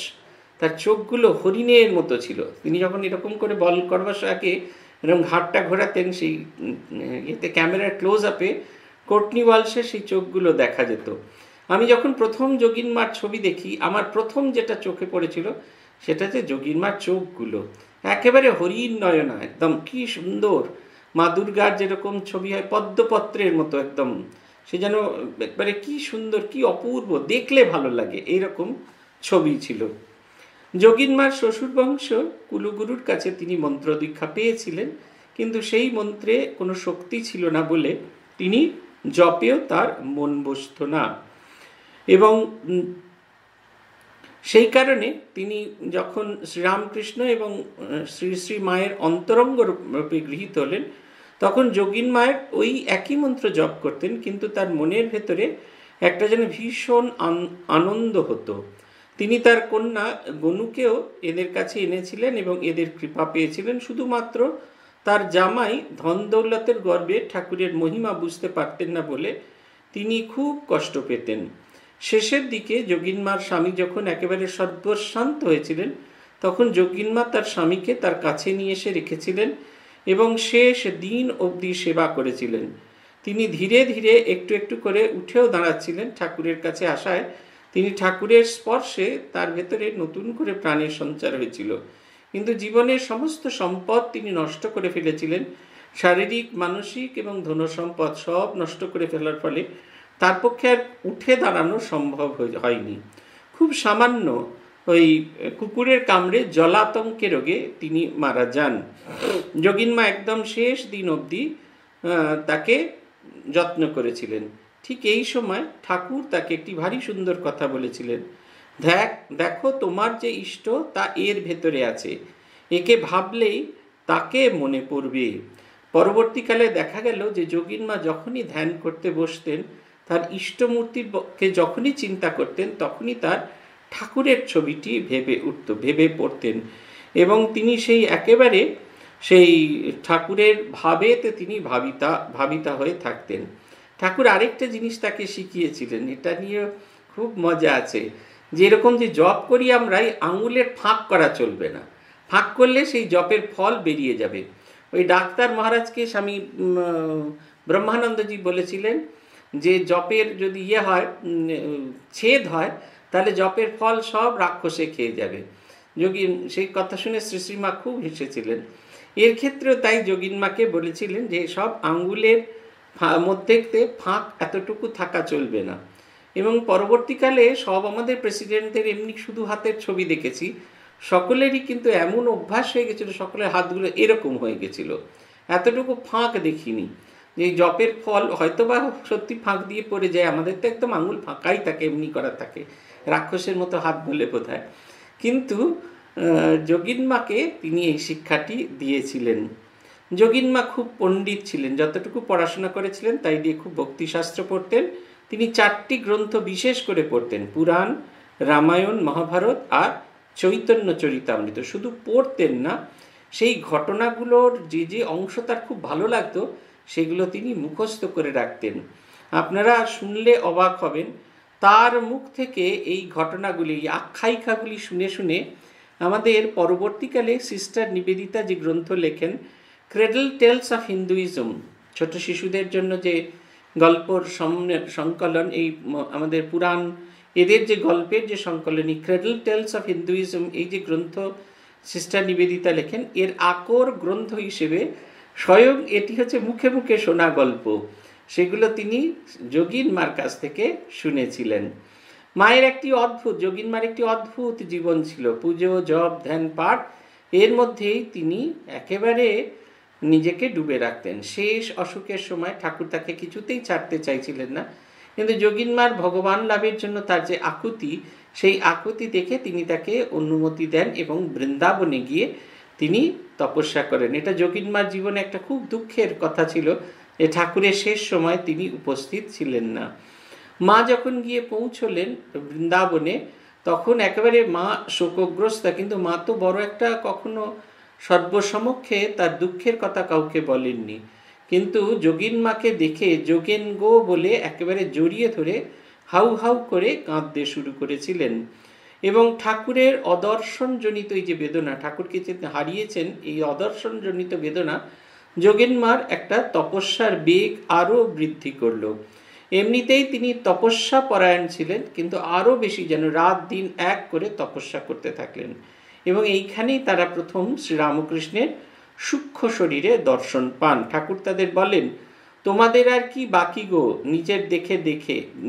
তার চোখগুলো হরিণের মতো ছিল। তিনি যখন এরকম করে বল করবার আগে এরকম ঘাটটা ঘোরাতেন সেই এতে ক্যামেরার ক্লোজ আপে কোর্টনি ওয়ালশের সেই চোখগুলো দেখা যেত। আমি যখন প্রথম যোগিনমার ছবি দেখি আমার প্রথম যেটা চোখে পড়েছিল সেটা যে যোগিনমার চোখগুলো একেবারে হরিণ নয়না, একদম কি সুন্দর। মা দুর্গার যেরকম ছবি হয় পদ্মপত্রের মতো একদম, সে যেন একবারে কি সুন্দর কি অপূর্ব দেখলে ভালো লাগে এইরকম ছবি ছিল। যোগিনমার শ্বশুর বংশ কুলুগুরুর কাছে তিনি মন্ত্র দীক্ষা পেয়েছিলেন কিন্তু সেই মন্ত্রে কোনো শক্তি ছিল না বলে তিনি জপেও তার মন বসত না এবং সেই কারণে তিনি যখন শ্রীরামকৃষ্ণ এবং শ্রী শ্রী মায়ের অন্তরঙ্গ রূপে গৃহীত হলেন তখন যোগিনমায়ের ওই একই মন্ত্র জপ করতেন কিন্তু তার মনের ভেতরে একটা যেন ভীষণ আনন্দ হতো। তিনি তার কন্যা গনুকেও এদের কাছে এনেছিলেন এবং এদের কৃপা পেয়েছিলেন। শুধুমাত্র তার জামাই ধন দৌলতের গর্বে ঠাকুরের মহিমা বুঝতে পারতেন না বলে তিনি খুব কষ্ট পেতেন। শেষের দিকে যোগীনমার স্বামী যখন একেবারে সর্বশান্ত হয়েছিলেন তখন যোগীনমা তার স্বামীকে তার কাছে নিয়ে এসে রেখেছিলেন এবং শেষ দিন অবধি সেবা করেছিলেন। তিনি ধীরে ধীরে একটু একটু করে উঠেও দাঁড়াচ্ছিলেন। ঠাকুরের কাছে আসায় তিনি ঠাকুরের স্পর্শে তার ভেতরে নতুন করে প্রাণের সঞ্চার হয়েছিল। কিন্তু জীবনের সমস্ত সম্পদ তিনি নষ্ট করে ফেলেছিলেন, শারীরিক, মানসিক এবং ধনসম্পদ সব নষ্ট করে ফেলার ফলে তার পক্ষে আর উঠে দাঁড়ানো সম্ভব হয়নি। খুব সামান্য ওই কুকুরের কামড়ে জলাতঙ্কে রোগে তিনি মারা যান। যোগীনমা একদম শেষ দিন অবধি তাকে যত্ন করেছিলেন। ঠিক এই সময় ঠাকুর তাকে একটি ভারী সুন্দর কথা বলেছিলেন, দেখো তোমার যে ইষ্ট তা এর ভেতরে আছে, একে ভাবলেই তাকে মনে পড়বে। পরবর্তীকালে দেখা গেল যে যোগীনমা যখনই ধ্যান করতে বসতেন, তার ইষ্টমূর্তিকে যখনই চিন্তা করতেন তখনই তার ঠাকুরের ছবিটি ভেবে পড়তেন এবং তিনি একেবারে সেই ঠাকুরের ভাবেতে তিনি ভাবিতা হয়ে থাকতেন। ঠাকুর আরেকটা জিনিস তাকে শিখিয়েছিলেন, এটা নিয়ে খুব মজা আছে, যে এরকম যে জপ করি আমরাই আঙুলের ফাঁক করা চলবে না, ফাঁক করলে সেই জপের ফল বেরিয়ে যাবে। ওই ডাক্তার মহারাজকে স্বামী ব্রহ্মানন্দজি বলেছিলেন যে জপের যদি হয় ছেদ হয় তাহলে জপের ফল সব রাক্ষসে খেয়ে যাবে। যোগীন সেই কথা শুনে শ্রীশ্রীমা খুব হেসেছিলেন। এর ক্ষেত্রেও তাই যোগীনমাকে বলেছিলেন যে সব আঙ্গুলের মধ্যে ফাঁক এতটুকু থাকা চলবে না। এবং পরবর্তীকালে সব আমাদের প্রেসিডেন্টদের এমনি শুধু হাতের ছবি দেখেছি, সকলেরই কিন্তু এমন অভ্যাস হয়ে গেছিল, সকলের হাতগুলো এরকম হয়ে গেছিল, এতটুকু ফাঁক দেখিনি। যে জপের ফল হয়তো বা সত্যি ফাঁক দিয়ে পড়ে যায়, আমাদের তো একদম আঙুল ফাঁকাই থাকে, এমনি করা থাকে, রাক্ষসের মতো হাত বলে বোধহয়। কিন্তু যোগীনমাকে তিনি এই শিক্ষাটি দিয়েছিলেন। যোগীনমা খুব পণ্ডিত ছিলেন, যতটুকু পড়াশোনা করেছিলেন তাই দিয়ে খুব ভক্তিশাস্ত্র পড়তেন। তিনি 4টি গ্রন্থ বিশেষ করে পড়তেন, পুরাণ, রামায়ণ, মহাভারত আর চৈতন্য চরিতামৃত। শুধু পড়তেন না, সেই ঘটনাগুলোর যে অংশ তার খুব ভালো লাগতো সেগুলো তিনি মুখস্থ করে রাখতেন। আপনারা শুনলে অবাক হবেন, তার মুখ থেকে এই ঘটনাগুলি, আখ্যায়িকাগুলি শুনে শুনে আমাদের পরবর্তীকালে সিস্টার নিবেদিতা যে গ্রন্থ লেখেন, ক্রেডল টেলস অফ হিন্দুইজম, ছোট শিশুদের জন্য যে গল্পর সংকলন, এই আমাদের পুরাণ এদের যে গল্পের যে সংকলনী ক্রেডল টেলস অফ হিন্দুইজম, এই যে গ্রন্থ সিস্টার নিবেদিতা লেখেন, এর আকর গ্রন্থ হিসেবে স্বয়ং এটি হচ্ছে মুখে মুখে শোনা গল্প। সেগুলো তিনি যোগীনমার কাছ থেকে শুনেছিলেন। যোগীনমার একটি অদ্ভুত জীবন ছিল। পুজো, জপ, ধ্যান, পাঠ এর মধ্যেই তিনি একেবারে নিজেকে ডুবে রাখতেন। শেষ অসুখের সময় ঠাকুর তাকে কিছুতেই ছাড়তে চাইছিলেন না, কিন্তু যোগীনমার ভগবান লাভের জন্য তার যে আকুতি, সেই আকুতি দেখে তিনি তাকে অনুমতি দেন এবং বৃন্দাবনে গিয়ে তিনি তপস্যা করেন। এটা যোগীনমার জীবনে একটা খুব দুঃখের কথা ছিল যে ঠাকুরের শেষ সময় তিনি উপস্থিত ছিলেন না। মা যখন গিয়ে পৌঁছলেন বৃন্দাবনে তখন একেবারে মা শোকগ্রস্তা, কিন্তু মা তো বড় একটা কখনো সর্বসমক্ষে তার দুঃখের কথা কাউকে বলেননি, কিন্তু যোগীনমাকে দেখে যোগেন গো বলে একেবারে জড়িয়ে ধরে হাউ হাউ করে কাঁদতে শুরু করেছিলেন। এবং ঠাকুরের অদর্শনজনিত এই যে বেদনা, ঠাকুরকে যে হারিয়েছেন এই অদর্শনজনিত বেদনা যোগীনমার একটা তপস্যার বেগ আরও বৃদ্ধি করল। এমনিতেই তিনি তপস্যা পরায়ণ ছিলেন, কিন্তু আরও বেশি যেন রাত দিন এক করে তপস্যা করতে থাকলেন। এবং এইখানেই তারা প্রথম শ্রীরামকৃষ্ণের সূক্ষ্ম শরীরে দর্শন পান। ঠাকুর তাদের বলেন, তোমাদের আর কি বাকি গো, নিজের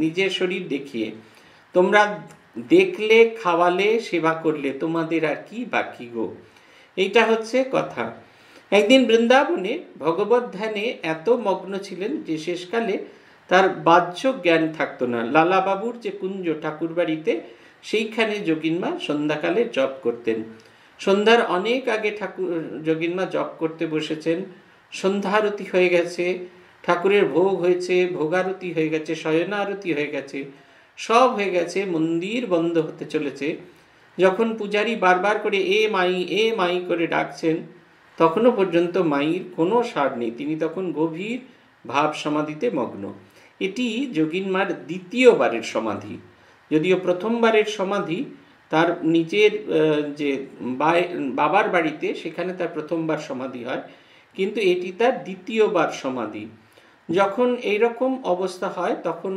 নিজের শরীর দেখিয়ে তোমরা দেখলে, খাওয়ালে, সেবা করলে, তোমাদের আর কি বাকি গো। এইটা হচ্ছে কথা। একদিন বৃন্দাবনে ভগবত ধ্যানে এত মগ্ন ছিলেন যে শেষকালে তার বাহ্য জ্ঞান থাকতো না। লালাবাবুর যে কুঞ্জ ঠাকুর বাড়িতে, সেইখানে যোগীনমা সন্ধ্যাকালে জপ করতেন। সন্ধ্যার অনেক আগে যোগীনমা জপ করতে বসেছেন, সন্ধ্যারতি হয়ে গেছে, ঠাকুরের ভোগ হয়েছে, ভোগারতি হয়ে গেছে, শয়নারতি হয়ে গেছে, সব হয়ে গেছে, মন্দির বন্ধ হতে চলেছে। যখন পূজারী বারবার করে এ মাই করে ডাকছেন তখনও পর্যন্ত মায়ের কোনো সাড় নেই, তিনি তখন গভীর ভাব সমাধিতে মগ্ন। এটি যোগীনমার দ্বিতীয়বারের সমাধি। যদিও প্রথমবারের সমাধি তার নিজের যে বাবার বাড়িতে, সেখানে তার প্রথমবার সমাধি হয়, কিন্তু এটি তার দ্বিতীয়বার সমাধি। যখন এইরকম অবস্থা হয় তখন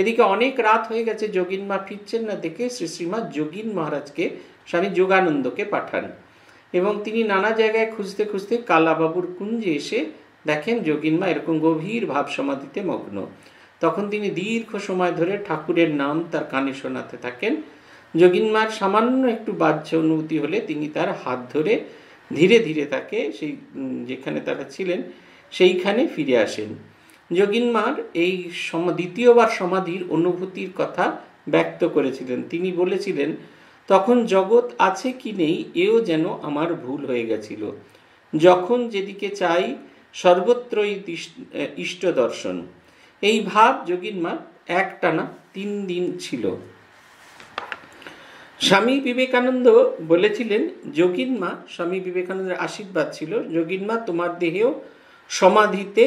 এদিকে অনেক রাত হয়ে গেছে, যোগীনমা ফিরছেন না দেখে শ্রী শ্রীমা যোগীন মহারাজকে স্বামী যোগানন্দকে পাঠান এবং তিনি নানা জায়গায় খুঁজতে খুঁজতে কালাবাবুর কুঞ্জে এসে দেখেন যোগীনমা এরকম গভীর ভাব সমাধিতে মগ্ন। তখন তিনি দীর্ঘ সময় ধরে ঠাকুরের নাম তার কানে শোনাতে থাকেন। যোগীনমার সামান্য একটু বাহ্য অনুভূতি হলে তিনি তার হাত ধরে ধীরে ধীরে তাকে সেই যেখানে তারা ছিলেন সেইখানে ফিরে আসেন। যোগীনমার এই দ্বিতীয়বার সমাধির অনুভূতির কথা ব্যক্ত করেছিলেন। তিনি বলেছিলেন, তখন জগৎ আছে কি নেই এও যেন আমার ভুল হয়ে গেছিল, যখন যেদিকে চাই সর্বত্রই ইষ্ট দর্শন। এই ভাব যোগীনমার একটানা 3 দিন ছিল। স্বামী বিবেকানন্দ বলেছিলেন, যোগীনমা, স্বামী বিবেকানন্দের আশীর্বাদ ছিল, যোগীনমা তোমার দেহেও সমাধিতে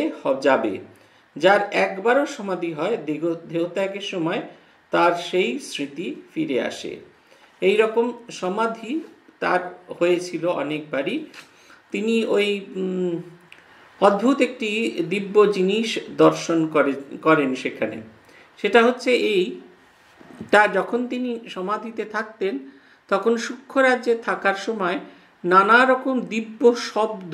যাবে। যার একবারও সমাধি হয় দেহত্যাগের সময় তার সেই স্মৃতি ফিরে আসে। এই রকম সমাধি তার হয়েছিল অনেকবারই। তিনি ওই অদ্ভুত একটি দিব্য জিনিস দর্শন করেন সেখানে। সেটা হচ্ছে এই, যখন তিনি সমাধিতে থাকতেন তখন সূক্ষ্মরাজ্যে থাকার সময় নানা রকম দিব্য শব্দ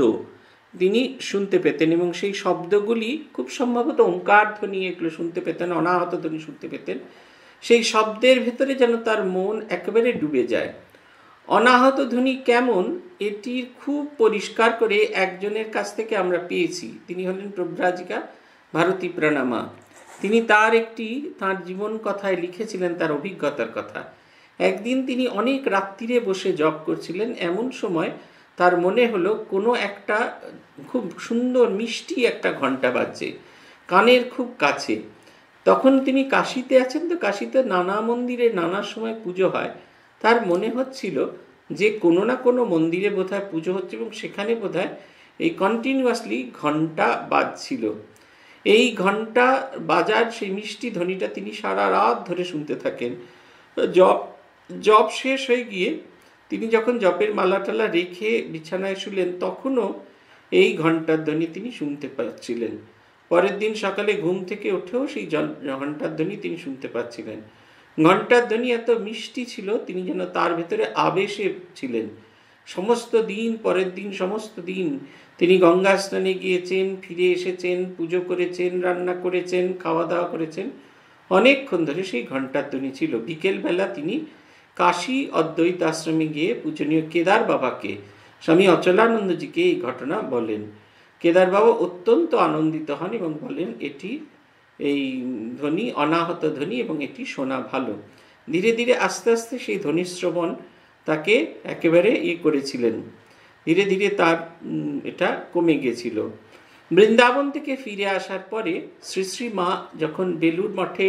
তিনি শুনতে পেতেন এবং সেই শব্দগুলি খুব সম্ভবত ওঙ্কার ধ্বনি, এগুলো শুনতে পেতেন, অনাহত ধ্বনি শুনতে পেতেন। সেই শব্দের ভেতরে যেন তার মন একেবারে ডুবে যায়। অনাহত ধ্বনি কেমন, এটির খুব পরিষ্কার করে একজনের কাছ থেকে আমরা পেয়েছি। তিনি হলেন প্রব্রাজিকা ভারতী প্রণামা। তিনি তার জীবন কথায় লিখেছিলেন তার অভিজ্ঞতার কথা। একদিন তিনি অনেক রাত্রিরে বসে জপ করছিলেন, এমন সময় তার মনে হলো কোনো একটা খুব সুন্দর মিষ্টি একটা ঘণ্টা বাজছে কানের খুব কাছে। তখন তিনি কাশিতে আছেন, তো কাশিতে নানা মন্দিরে নানা সময় পুজো হয়। তার মনে হচ্ছিল যে কোনো না কোনো মন্দিরে বোধহয় পুজো হচ্ছে এবং সেখানে বোধহয় এই কন্টিনিউয়াসলি ঘণ্টা বাজছিল। এই ঘণ্টা বাজার সেই মিষ্টি ধ্বনিটা তিনি সারা রাত ধরে শুনতে থাকেন। জপ শেষ হয়ে গিয়ে তিনি যখন জপের মালাটালা রেখে বিছানায় শুলেন, তখনও এই ঘণ্টার ধ্বনি তিনি শুনতে পাচ্ছিলেন। পরের দিন সকালে ঘুম থেকে উঠেও সেই ঘণ্টার ধ্বনি তিনি শুনতে পাচ্ছিলেন। ঘণ্টার ধ্বনি এত মিষ্টি ছিল, তিনি যেন তার ভেতরে আবেশে ছিলেন। পরের দিন সমস্ত দিন তিনি গঙ্গা স্নানে গিয়েছেন, ফিরে এসেছেন, পুজো করেছেন, রান্না করেছেন, খাওয়া দাওয়া করেছেন, অনেকক্ষণ ধরে সেই ঘণ্টার ধ্বনি ছিল। বিকেলবেলা তিনি কাশী অদ্বৈত আশ্রমে গিয়ে পূজনীয় কেদার বাবাকে, স্বামী অচলানন্দজিকে এই ঘটনা বলেন। কেদার বাবা অত্যন্ত আনন্দিত হন এবং বলেন, এই ধ্বনি অনাহত ধ্বনি এবং এটি শোনা ভালো। ধীরে ধীরে আস্তে আস্তে সেই ধ্বনি শ্রবণ তাকে একেবারে করেছিলেন। ধীরে ধীরে তার এটা কমে গিয়েছিল। বৃন্দাবন থেকে ফিরে আসার পরে শ্রী শ্রী মা যখন বেলুর মঠে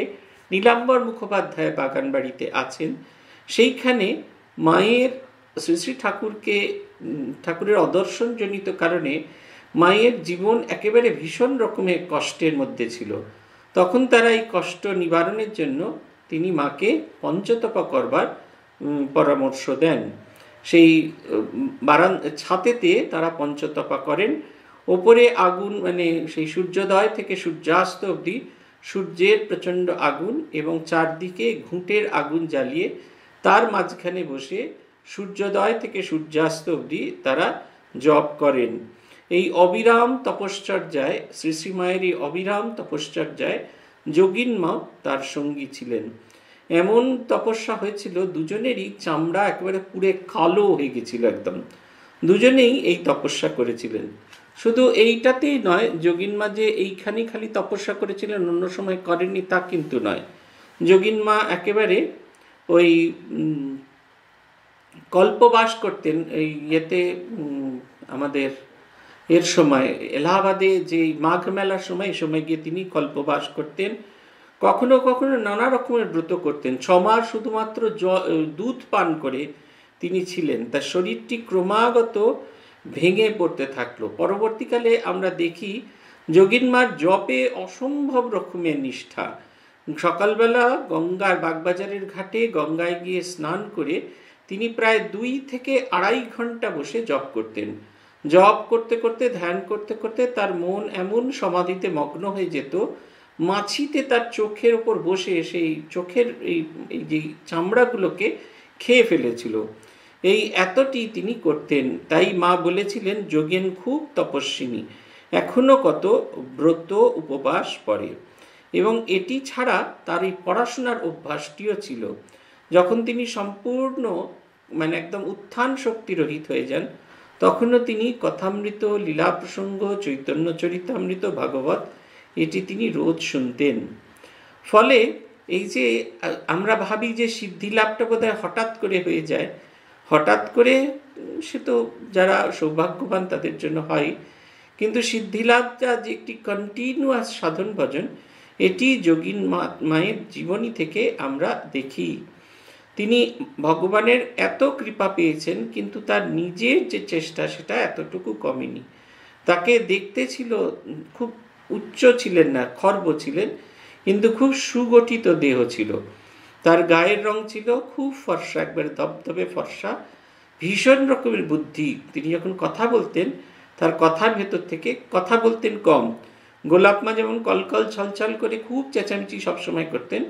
নীলাম্বর মুখোপাধ্যায় বাগান বাড়িতে আছেন, সেইখানে মায়ের শ্রী শ্রী ঠাকুরের অদর্শনজনিত কারণে মায়ের জীবন একেবারে ভীষণ রকমের কষ্টের মধ্যে ছিল। তখন তারা এই কষ্ট নিবারণের জন্য তিনি মাকে পঞ্চতপা করবার পরামর্শ দেন। সেই ছাতেতে তারা পঞ্চতপা করেন। ওপরে আগুন, সেই সূর্যোদয় থেকে সূর্যাস্ত অবধি সূর্যের প্রচণ্ড আগুন এবং চারদিকে ঘুঁটের আগুন জ্বালিয়ে তার মাঝখানে বসে সূর্যোদয় থেকে সূর্যাস্ত অবধি তারা জপ করেন। এই অবিরাম তপশ্চর্যায়, শ্রী শ্রী মায়ের এই অবিরাম তপশ্চর্যায় যোগীনমা তার সঙ্গী ছিলেন। এমন তপস্যা হয়েছিল, দুজনেরই চামড়া একেবারে পুরে কালো হয়ে গেছিল একদম। দুজনেই এই তপস্যা করেছিলেন। শুধু এইটাতেই নয়, যোগীনমা যে এইখানেই খালি তপস্যা করেছিলেন, অন্য সময় করেননি তা কিন্তু নয়। যোগীনমা একেবারে ওই কল্পবাস করতেন। এই আমাদের এর সময় এলাহাবাদে যে মাঘ মেলার সময়, এই সময় গিয়ে তিনি কল্পবাস করতেন। কখনো কখনো নানা রকমের ব্রত করতেন। 6 মাস শুধুমাত্র দুধ পান করে তিনি ছিলেন। তার শরীরটি ক্রমাগত ভেঙে পড়তে থাকলো। পরবর্তীকালে আমরা দেখি যোগীনমার জপে অসম্ভব রকমের নিষ্ঠা। সকালবেলা গঙ্গার বাগবাজারের ঘাটে গঙ্গায় গিয়ে স্নান করে তিনি প্রায় 2 থেকে আড়াই ঘন্টা বসে জপ করতেন। জপ করতে করতে ধ্যান করতে করতে তার মন এমন সমাধিতে মগ্ন হয়ে যেত, মাছিতে তার চোখের ওপর বসে সেই চোখের এই যে চামড়াগুলোকে খেয়ে ফেলেছিল। এই এতটি তিনি করতেন। তাই মা বলেছিলেন যোগেন খুব তপস্বিনী, এখনো কত ব্রত উপবাস পড়ে। এবং এটি ছাড়া তার এই পড়াশোনার অভ্যাসটিও ছিল। যখন তিনি সম্পূর্ণ মানে একদম উত্থান শক্তি রহিত হয়ে যান, তখনও তিনি কথামৃত, লীলা প্রসঙ্গ, চৈতন্য চরিতামৃত, ভাগবত এটি তিনি রোজ শুনতেন। ফলে এই যে আমরা ভাবি যে সিদ্ধি লাভটা বোধহয় হঠাৎ করে হয়ে যায়, হঠাৎ করে সে তো যারা সৌভাগ্যবান তাদের জন্য হয়, কিন্তু সিদ্ধিলাভটা যে একটি কন্টিনিউয়াস সাধন ভজন এটি যোগীন মায়ের জীবনী থেকে আমরা দেখি। তিনি ভগবানের এত কৃপা পেয়েছেন, কিন্তু তার নিজের যে চেষ্টা সেটা এতটুকু কমেনি। তাকে দেখতে ছিল খুব উচ্চ ছিলেন না, খর্ব ছিলেন, কিন্তু খুব সুগঠিত দেহ ছিল। তার গায়ের রং ছিল খুব ফর্সা, একবারে ধবধবে ফর্সা। ভীষণ রকমের বুদ্ধি। তিনি যখন কথা বলতেন তার কথার ভেতর থেকে, কথা বলতেন কম। গোলাপমা যেমন কলকল ছলছল করে খুব চেঁচামেচি সবসময় করতেন,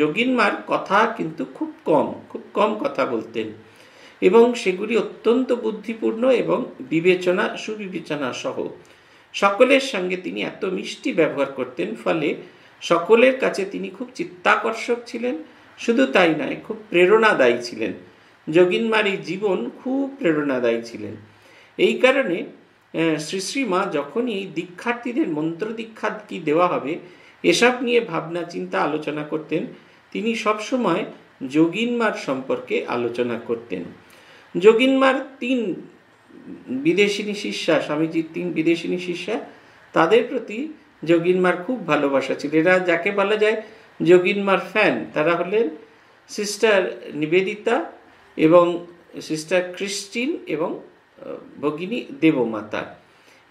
যোগীনমার কথা কিন্তু খুব কম কথা বলতেন, এবং সেগুলি অত্যন্ত বুদ্ধিপূর্ণ এবং বিবেচনা সুবিবেচনা সহ। সকলের সঙ্গে তিনি এত মিষ্টি ব্যবহার করতেন, ফলে সকলের কাছে তিনি খুব চিত্তাকর্ষক ছিলেন। শুধু তাই নয়, খুব প্রেরণাদায়ী ছিলেন। যোগীনমার এই জীবন খুব প্রেরণাদায়ী ছিলেন। এই কারণে শ্রী শ্রীমা যখনই দীক্ষার্থীদের মন্ত্র দীক্ষা কি দেওয়া হবে এসব নিয়ে ভাবনা চিন্তা আলোচনা করতেন, তিনি সবসময় যোগীনমার সম্পর্কে আলোচনা করতেন। যোগীনমার 3 বিদেশিনী শিষ্যা, স্বামীজির 3 বিদেশিনী শিষ্যা, তাদের প্রতি যোগীনমার খুব ভালোবাসা ছিল। এরা যাকে বলা যায় যোগীনমার ফ্যান, তারা হলেন সিস্টার নিবেদিতা এবং সিস্টার ক্রিস্টিন এবং ভগিনী দেবমাতা।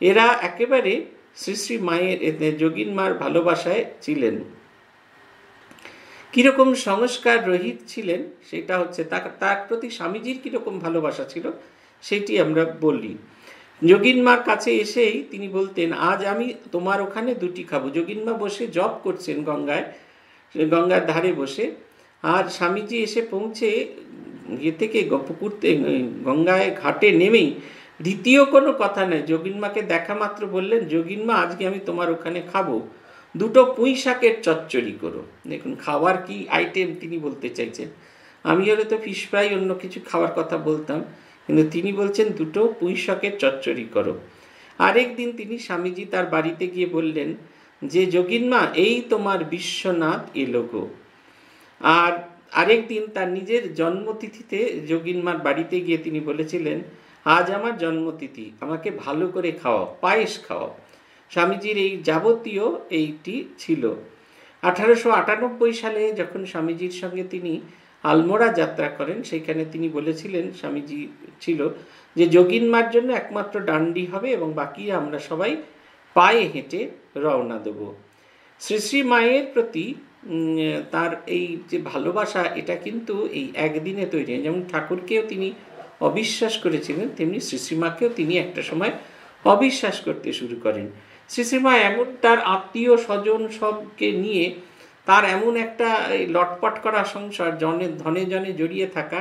এরা একেবারে শ্রী শ্রী মায়ের যোগীনমার ভালোবাসায় ছিলেন। কীরকম সংস্কার রহিত ছিলেন সেটা হচ্ছে তার প্রতি স্বামীজির কীরকম ভালোবাসা ছিল সেটি আমরা বলি। যোগীনমার কাছে এসেই তিনি বলতেন, আজ আমি তোমার ওখানে দুটি খাবো। যোগীনমা বসে জপ করছেন গঙ্গার ধারে বসে, আর স্বামীজি এসে পৌঁছে ইয়ে থেকে পুকুরতে গঙ্গায় ঘাটে নেমেই দ্বিতীয় কোনো কথা নেই, যোগীনমাকে দেখা মাত্র বললেন, যোগীনমা আজকে আমি তোমার ওখানে খাবো, দুটো পুঁই শাকের চচ্চড়ি করো। দেখুন খাওয়ার কি আইটেম তিনি বলতে চাইছেন। আমি হলে তো ফিশ ফ্রাই অন্য কিছু খাওয়ার কথা বলতাম, কিন্তু তিনি বলছেন দুটো পুঁই শাকের চচ্চড়ি করো। আরেক দিন তিনি স্বামীজি তার বাড়িতে গিয়ে বললেন যে যোগীনমা এই তোমার বিশ্বনাথ এলো গো। আর আরেক দিন তার নিজের জন্মতিথিতে যোগীনমার বাড়িতে গিয়ে তিনি বলেছিলেন, আজ আমার জন্মতিথি, আমাকে ভালো করে খাওয়াও, পায়েস খাওয়াও। স্বামীজির এই যাবতীয় এইটি ছিল। 1898 সালে যখন স্বামীজির সঙ্গে তিনি আলমোড়া যাত্রা করেন, সেইখানে তিনি বলেছিলেন, স্বামীজি ছিল যে যোগীনমার জন্য একমাত্র ডান্ডি হবে এবং বাকি আমরা সবাই পায়ে হেঁটে রওনা দেব। শ্রী শ্রী মায়ের প্রতি তার এই যে ভালোবাসা এটা কিন্তু এই একদিনে তৈরি। যেমন ঠাকুরকেও তিনি অবিশ্বাস করেছিলেন, তেমনি শ্রী শ্রীমাকেও তিনি একটা সময় অবিশ্বাস করতে শুরু করেন। শ্রী শ্রীমা এমন তার আত্মীয় স্বজন সবকে নিয়ে তার এমন একটা লটপট করা সংসার, ধনে জনে জড়িয়ে থাকা,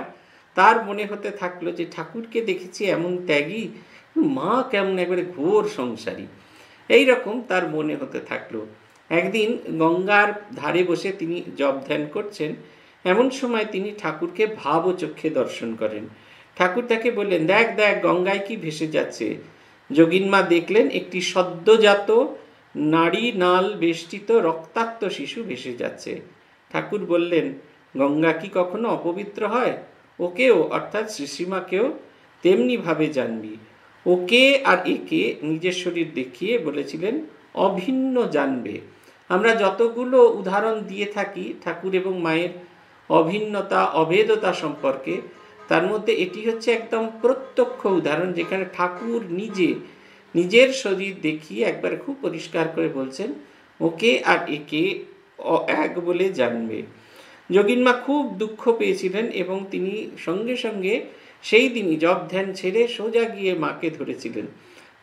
তার মনে হতে থাকলো যে ঠাকুরকে দেখেছি এমন ত্যাগী, মা কেমন একবারে ঘোর সংসারী, এই রকম তার মনে হতে থাকলো। একদিন গঙ্গার ধারে বসে তিনি জপ ধ্যান করছেন, এমন সময় তিনি ঠাকুরকে ভাব ও চক্ষে দর্শন করেন। ঠাকুর তাকে বললেন, দেখ গঙ্গায় কি ভেসে যাচ্ছে। যোগীনমা দেখলেন একটি সদ্যজাত নাড়ি নাল বেষ্টিত রক্তাক্ত শিশু ভেসে যাচ্ছে। ঠাকুর বললেন, গঙ্গা কি কখনো অপবিত্র হয়? ওকেও অর্থাৎ শ্রীশ্রীমাকেও তেমনিভাবে জানবি। ওকে আর একে নিজের শরীর দেখিয়ে বলেছিলেন অভিন্ন জানবে। আমরা যতগুলো উদাহরণ দিয়ে থাকি ঠাকুর এবং মায়ের অভিন্নতা অভেদতা সম্পর্কে, তার মধ্যে এটি হচ্ছে একদম প্রত্যক্ষ উদাহরণ, যেখানে ঠাকুর নিজে निजेर शरीर देखिए एक बार खूब परिष्कार करे बोलছেন ओके और एके एक बोले जानबे। যোগীনমা खूब दुख পেয়েছিলেন এবং তিনি संगे संगे সেই দিনই জপ ধ্যান ছেড়ে সোজা গিয়ে মাকে ধরেছিলেন।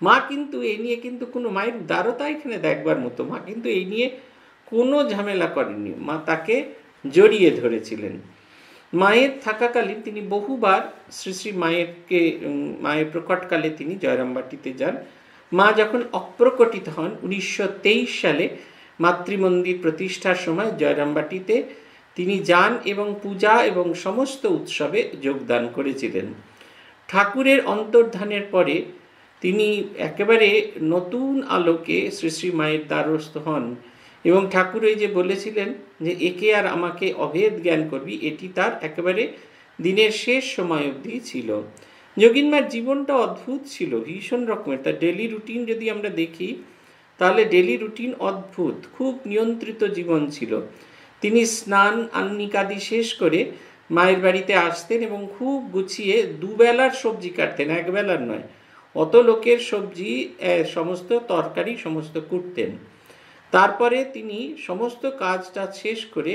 মা কিন্তু এই নিয়ে কিন্তু কোনো মায়ের উদারতা এখানে দেখবার মতো, মা কিন্তু এই নিয়ে কোনো ঝামেলা করেননি, মা তাকে জড়িয়ে ধরেছিলেন। মায়ের থাকাকালীন তিনি বহুবার শ্রী শ্রী মায়েরকে মায়ের প্রকটকালে তিনি জয়রামবাটিতে যান। মা যখন অপ্রকটিত হন ১৯২৩ সালে মাতৃমন্দির প্রতিষ্ঠার সময় জয়রামবাটিতে তিনি যান এবং পূজা এবং সমস্ত উৎসবে যোগদান করেছিলেন। ঠাকুরের অন্তর্ধানের পরে তিনি একেবারে নতুন আলোকে শ্রী শ্রী মায়ের দ্বারস্থ হন এবং ঠাকুর এই যে বলেছিলেন যে একে আর আমাকে অভেদ জ্ঞান করবি, এটি তার একেবারে দিনের শেষ সময় অবধি ছিল। যোগীনমার জীবনটা অদ্ভুত ছিল ভীষণ রকমের। তার ডেলি রুটিন যদি আমরা দেখি তাহলে ডেলি রুটিন অদ্ভুত, খুব নিয়ন্ত্রিত জীবন ছিল। তিনি স্নান আন্নিকাদি শেষ করে মায়ের বাড়িতে আসতেন এবং খুব গুছিয়ে দুবেলার সবজি কাটতেন, একবেলার নয়, অত লোকের সবজি সমস্ত তরকারি সমস্ত কুটতেন। তারপরে তিনি সমস্ত কাজটা শেষ করে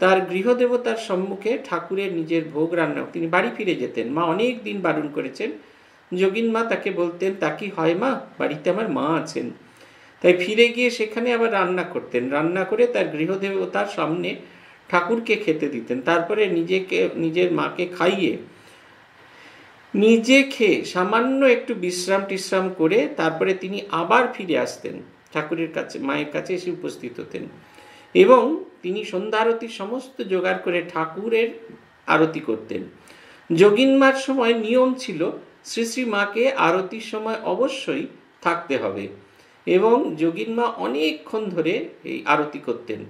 তার গৃহদেবতার সম্মুখে ঠাকুরের নিজের ভোগ রান্না তিনি বাড়ি ফিরে যেতেন। মা অনেক দিন বারণ করেছেন, যোগীনমা তাকে বলতেন তা কি হয় মা, বাড়িতে আমার মা আছেন, তাই ফিরে গিয়ে সেখানে আবার রান্না করতেন, রান্না করে তার গৃহদেবতার সামনে ঠাকুরকে খেতে দিতেন। তারপরে নিজের মাকে খাইয়ে নিজে খেয়ে সামান্য একটু বিশ্রাম টিশ্রাম করে তারপরে তিনি আবার ফিরে আসতেন ঠাকুরের কাছে, মায়ের কাছে এসে উপস্থিত হতেন এবং তিনি সন্ধ্যারতির সমস্ত জোগাড় করে ঠাকুরের আরতি করতেন। যোগীনমার সময় নিয়ম ছিল শ্রী শ্রী মাকে আরতির সময় অবশ্যই থাকতে হবে এবং যোগীনমা অনেকক্ষণ ধরে এই আরতি করতেন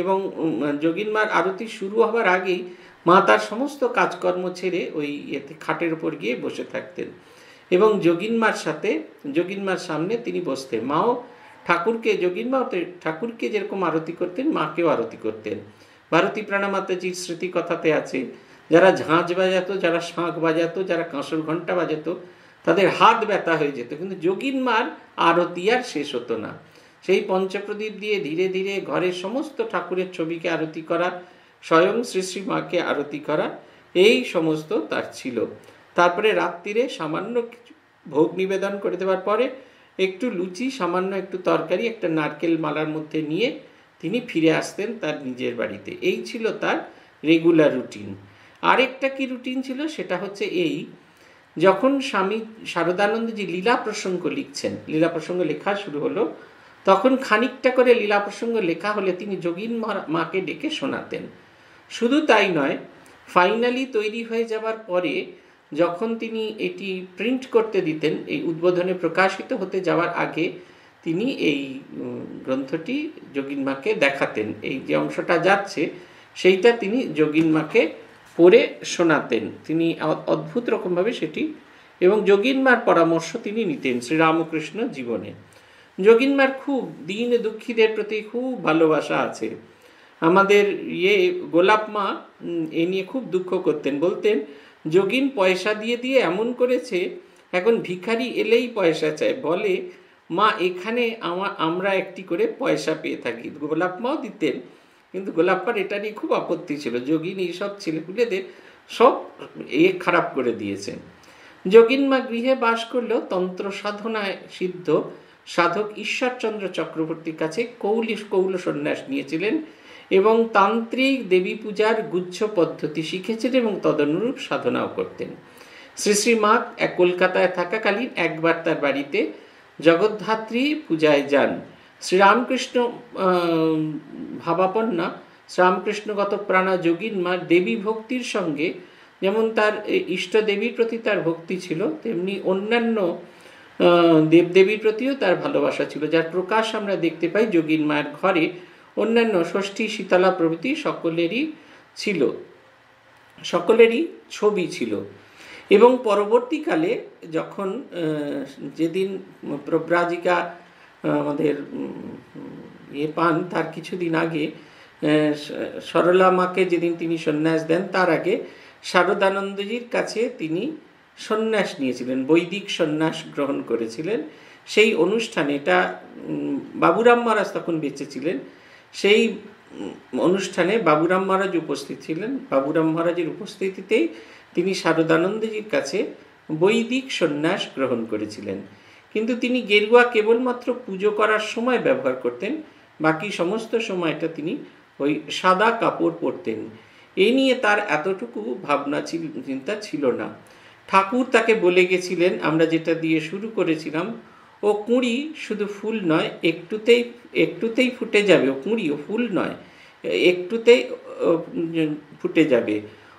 এবং যোগীনমার আরতি শুরু হওয়ার আগেই মা তার সমস্ত কাজকর্ম ছেড়ে ওই এতে খাটের উপর গিয়ে বসে থাকতেন এবং যোগীনমার সামনে তিনি বসতেন। মাও ঠাকুরকে যোগীনমা ঠাকুরকে যেরকম আরতি করতেন মাকেও আরতি করতেন। ভারতী প্রাণমাতাজির স্মৃতি কথাতে আছে যারা ঝাঁঝ বাজাতো, যারা শাঁখ বাজাতো, যারা কাঁসর ঘণ্টা বাজাতো তাদের হাত ব্যথা হয়ে যেত, কিন্তু যোগীনমার আরতি আর শেষ হতো না। সেই পঞ্চপ্রদীপ দিয়ে ধীরে ধীরে ঘরের সমস্ত ঠাকুরের ছবিকে আরতি করা, স্বয়ং শ্রী শ্রী মাকে আরতি করা, এই সমস্ত তার ছিল। তারপরে রাত্রিরে সামান্য কিছু ভোগ নিবেদন করে দেওয়ার পরে একটু লুচি, সামান্য একটু তরকারি, একটা নারকেল মালার মধ্যে নিয়ে তিনি ফিরে আসতেন তার নিজের বাড়িতে। এই ছিল তার রেগুলার রুটিন। আরেকটা কি রুটিন ছিল সেটা হচ্ছে এই, যখন স্বামী শারদানন্দজি লীলা প্রসঙ্গ লিখছেন, লীলা প্রসঙ্গ লেখা শুরু হলো তখন খানিকটা করে লীলা প্রসঙ্গ লেখা হলে তিনি যোগীনমার মাকে ডেকে শোনাতেন। শুধু তাই নয়, ফাইনালি তৈরি হয়ে যাবার পরে যখন তিনি এটি প্রিন্ট করতে দিতেন, এই উদ্বোধনে প্রকাশিত হতে যাওয়ার আগে তিনি এই গ্রন্থটি যোগীনমাকে দেখাতেন। এই যে অংশটা যাচ্ছে সেইটা তিনি যোগীনমাকে পড়ে শোনাতেন। তিনি অদ্ভুত রকমভাবে সেটি এবং যোগীনমার পরামর্শ তিনি নিতেন শ্রীরামকৃষ্ণ জীবনে। যোগীনমার খুব দীন দুঃখীদের প্রতি খুব ভালোবাসা আছে। আমাদের গোলাপ মা এ নিয়ে খুব দুঃখ করতেন, বলতেন যোগীন পয়সা দিয়ে দিয়ে এমন করেছে এখন ভিখারি এলেই পয়সা চায়, বলে মা এখানে আমরা একটি করে পয়সা পেয়ে থাকি। গোলাপ মাও দিতেন কিন্তু গোলাপ্পার এটা নিয়ে খুব আপত্তি ছিল, যোগীন এইসব ছেলেপুলেদের সব খারাপ করে দিয়েছেন। যোগীনমা গৃহে বাস করলেও তন্ত্র সাধনায় সিদ্ধ সাধক ঈশ্বরচন্দ্র চক্রবর্তীর কাছে কৌল সন্ন্যাস নিয়েছিলেন এবং তান্ত্রিক দেবী পূজার গুচ্ছ পদ্ধতি শিখেছিলেন এবং তদনুরূপ সাধনাও করতেন। শ্রী শ্রী মা কলকাতায় থাকাকালীন একবার তার বাড়িতে জগদ্ধাত্রী পূজায় যান। শ্রীরামকৃষ্ণ ভাবাপন্না শ্রীরামকৃষ্ণগত প্রাণা যোগীনমা দেবী ভক্তির সঙ্গে যেমন তার ইষ্ট দেবীর প্রতি তার ভক্তি ছিল, তেমনি অন্যান্য দেবদেবীর প্রতিও তার ভালোবাসা ছিল, যার প্রকাশ আমরা দেখতে পাই যোগীনমার ঘরে অন্যান্য ষষ্ঠী শীতলা প্রভৃতি সকলেরই ছবি ছিল। এবং পরবর্তীকালে যখন যেদিন প্রব্রাজিকা আমাদের পান তার কিছুদিন আগে সরলা মাকে যেদিন তিনি সন্ন্যাস দেন তার আগে শারদানন্দজির কাছে তিনি সন্ন্যাস নিয়েছিলেন, বৈদিক সন্ন্যাস গ্রহণ করেছিলেন। সেই অনুষ্ঠান, এটা বাবুরাম মহারাজ তখন বেঁচে ছিলেন, সেই অনুষ্ঠানে বাবুরাম মহারাজ উপস্থিত ছিলেন। বাবুরাম মহারাজের উপস্থিতিতেই তিনি শারদানন্দজির কাছে বৈদিক সন্ন্যাস গ্রহণ করেছিলেন। কিন্তু তিনি গেরুয়া কেবলমাত্র পুজো করার সময় ব্যবহার করতেন, বাকি সমস্ত সময়টা তিনি ওই সাদা কাপড় পরতেন। এই নিয়ে তার এতটুকু ভাবনা চিন্তা ছিল না। ঠাকুর তাকে বলে গেছিলেন, আমরা যেটা দিয়ে শুরু করেছিলাম, ও কুঁড়ি শুধু ফুল নয়, একটুতেই ফুটে যাবে। ও কুঁড়ি, ও ফুল নয়, একটুতেই ফুটে যাবে।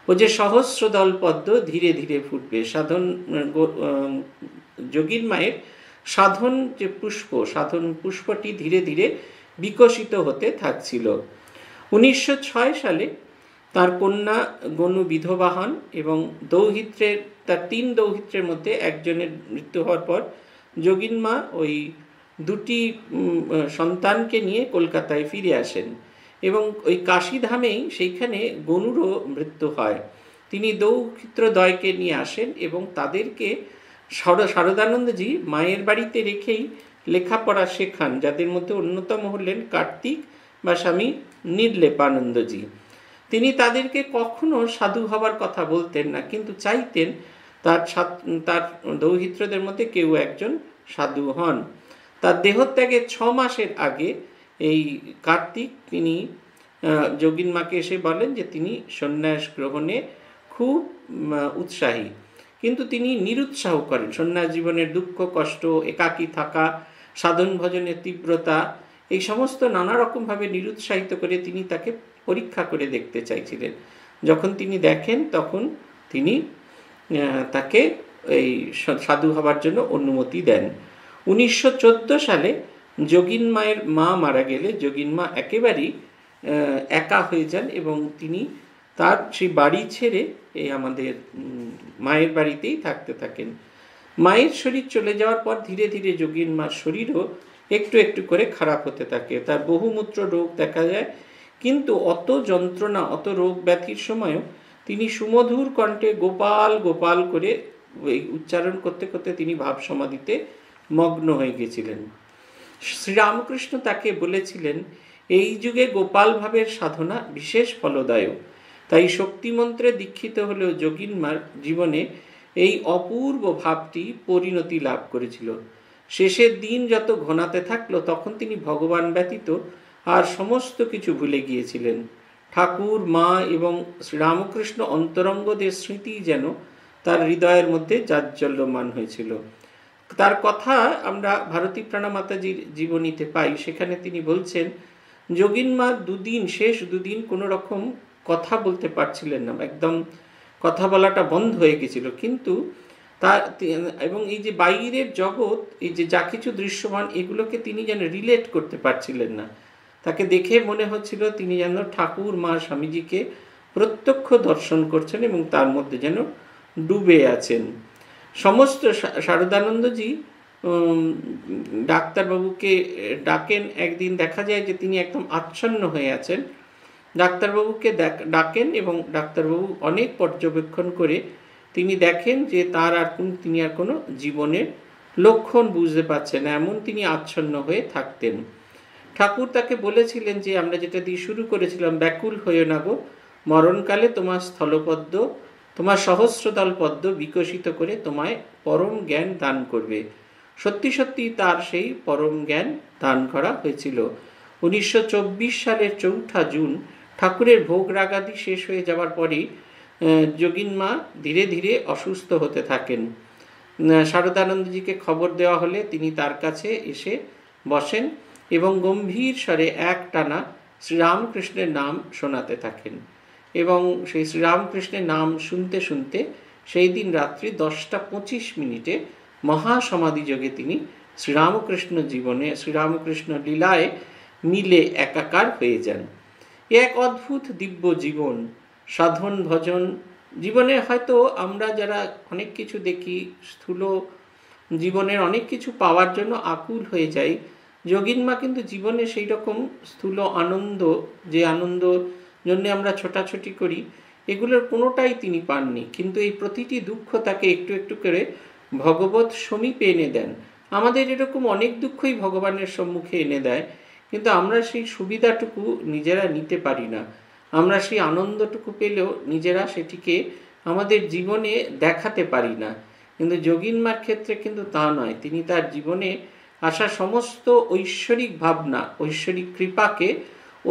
ও যে সহস্রদল পদ্ম ধীরে ধীরে ফুটবে। সাধন যোগীর মায়ের সাধন যে পুষ্প, সাধন পুষ্পটি ধীরে ধীরে বিকশিত হতে থাকছিল। 1906 সালে তার কন্যা গনু বিধবা হন এবং দৌহিত্রের, তার 3 দৌহিত্রের মধ্যে একজনের মৃত্যু হওয়ার পর যোগীনমা ওই 2টি সন্তানকে নিয়ে কলকাতায় ফিরে আসেন এবং ওই কাশীধামেই, সেইখানে গনুরও মৃত্যু হয়। তিনি দৌহিত্রদ্বয়কে নিয়ে আসেন এবং তাদেরকে শারদানন্দজি মায়ের বাড়িতে রেখেই লেখাপড়া শেখান, যাদের মধ্যে অন্যতম হলেন কার্তিক বা স্বামী নির্লেপানন্দজি। তিনি তাদেরকে কখনো সাধু হবার কথা বলতেন না, কিন্তু চাইতেন তার দৌহিত্রদের মধ্যে কেউ একজন সাধু হন। তার দেহত্যাগের 6 মাসের আগে এই কার্তিক, তিনি যোগীনমাকে এসে বলেন যে তিনি সন্ন্যাস গ্রহণে খুব উৎসাহী, কিন্তু তিনি নিরুৎসাহ করেন। সন্ন্যাস জীবনের দুঃখ কষ্ট, একাকী থাকা, সাধন ভজনের তীব্রতা, এই সমস্ত নানা রকমভাবে নিরুৎসাহিত করে তিনি তাকে পরীক্ষা করে দেখতে চাইছিলেন। যখন তিনি দেখেন, তখন তিনি তাকে এই সাধু হবার জন্য অনুমতি দেন। 1914 সালে যোগীনমায়ের মা মারা গেলে যোগীনমা একেবারেই একা হয়ে যান এবং তিনি তার সেই বাড়ি ছেড়ে এই আমাদের মায়ের বাড়িতেই থাকতে থাকেন। মায়ের শরীর চলে যাওয়ার পর ধীরে ধীরে যোগীনমার শরীরও একটু একটু করে খারাপ হতে থাকে। তার বহুমূত্র রোগ দেখা যায়, কিন্তু অত যন্ত্রণা, অত রোগ ব্যাধির সময়ও তিনি সুমধুর কণ্ঠে গোপাল গোপাল করে উচ্চারণ করতে করতে তিনি ভাব সমাধিতে মগ্ন হয়ে গেছিলেন। শ্রীরামকৃষ্ণ তাকে বলেছিলেন, এই যুগে গোপাল ভাবের সাধনা বিশেষ ফলদায়ক। তাই শক্তিমন্ত্রে দীক্ষিত হলেও যোগীনমার জীবনে এই অপূর্ব ভাবটি পরিণতি লাভ করেছিল। শেষের দিন যত ঘনাতে থাকলো, তখন তিনি ভগবান ব্যতীত আর সমস্ত কিছু ভুলে গিয়েছিলেন। ঠাকুর, মা এবং শ্রীরামকৃষ্ণ অন্তরঙ্গদের স্মৃতি যেন তার হৃদয়ের মধ্যে জাজ্জল্যমান হয়েছিল। তার কথা আমরা ভারতী প্রাণমাতাজির জীবনীতে পাই। সেখানে তিনি বলছেন, যোগীনমা শেষ দুদিন কোনো রকম কথা বলতে পারছিলেন না, একদম কথা বলাটা বন্ধ হয়ে গেছিল। কিন্তু এবং এই যে বাইরের জগৎ, এই যে যা কিছু দৃশ্যমান, এগুলোকে তিনি যেন রিলেট করতে পারছিলেন না। তাকে দেখে মনে হচ্ছিল তিনি যেন ঠাকুর, মা, স্বামীজিকে প্রত্যক্ষ দর্শন করছেন এবং তার মধ্যে যেন ডুবে আছেন। সমস্ত শারদানন্দজি ডাক্তারবাবুকে ডাকেন। একদিন দেখা যায় যে তিনি একদম আচ্ছন্ন হয়ে আছেন। ডাক্তারবাবুকে ডাকেন এবং ডাক্তারবাবু অনেক পর্যবেক্ষণ করে তিনি দেখেন যে তার তিনি আর কোনো জীবনের লক্ষণ বুঝতে পারছেন না, এমন তিনি আচ্ছন্ন হয়ে থাকতেন। ঠাকুর তাকে বলেছিলেন যে, আমরা যেটা দিয়ে শুরু করেছিলাম, ব্যাকুল হয়ে না গো, মরণকালে তোমার স্থলপদ্ম, তোমার সহস্রদল পদ্ম বিকশিত করে তোমায় পরম জ্ঞান দান করবে। সত্যি সত্যি তার সেই পরম জ্ঞান দান করা হয়েছিল। 1924 সালের 4 জুন ঠাকুরের ভোগ রাগাদি শেষ হয়ে যাওয়ার পরই যোগীনমা ধীরে ধীরে অসুস্থ হতে থাকেন। শারদানন্দজিকে খবর দেওয়া হলে তিনি তার কাছে এসে বসেন এবং গম্ভীর স্বরে একটানা শ্রীরামকৃষ্ণের নাম শোনাতে থাকেন এবং সেই শ্রীরামকৃষ্ণের নাম শুনতে শুনতে সেই দিন রাত্রি 10:25 মহাসমাধিযোগে তিনি শ্রীরামকৃষ্ণ জীবনে, শ্রীরামকৃষ্ণ লীলায় মিলে একাকার হয়ে যান। এক অদ্ভুত দিব্য জীবন, সাধন ভজন জীবনে। হয়তো আমরা যারা অনেক কিছু দেখি, স্থূল জীবনের অনেক কিছু পাওয়ার জন্য আকুল হয়ে যাই, যোগীনমা কিন্তু জীবনে সেই রকম স্থূল আনন্দ, যে আনন্দ জন্য আমরা ছোটাছুটি করি, এগুলোর কোনোটাই তিনি পাননি, কিন্তু এই প্রতিটি দুঃখ তাকে একটু একটু করে ভগবত সমীপে এনে দেন। আমাদের এরকম অনেক দুঃখই ভগবানের সম্মুখে এনে দেয়, কিন্তু আমরা সেই সুবিধাটুকু নিজেরা নিতে পারি না। আমরা সেই আনন্দটুকু পেলেও নিজেরা সেটিকে আমাদের জীবনে দেখাতে পারি না, কিন্তু যোগীন্মার ক্ষেত্রে কিন্তু তা নয়। তিনি তার জীবনে আসা সমস্ত ঐশ্বরিক ভাবনা, ঐশ্বরিক কৃপাকে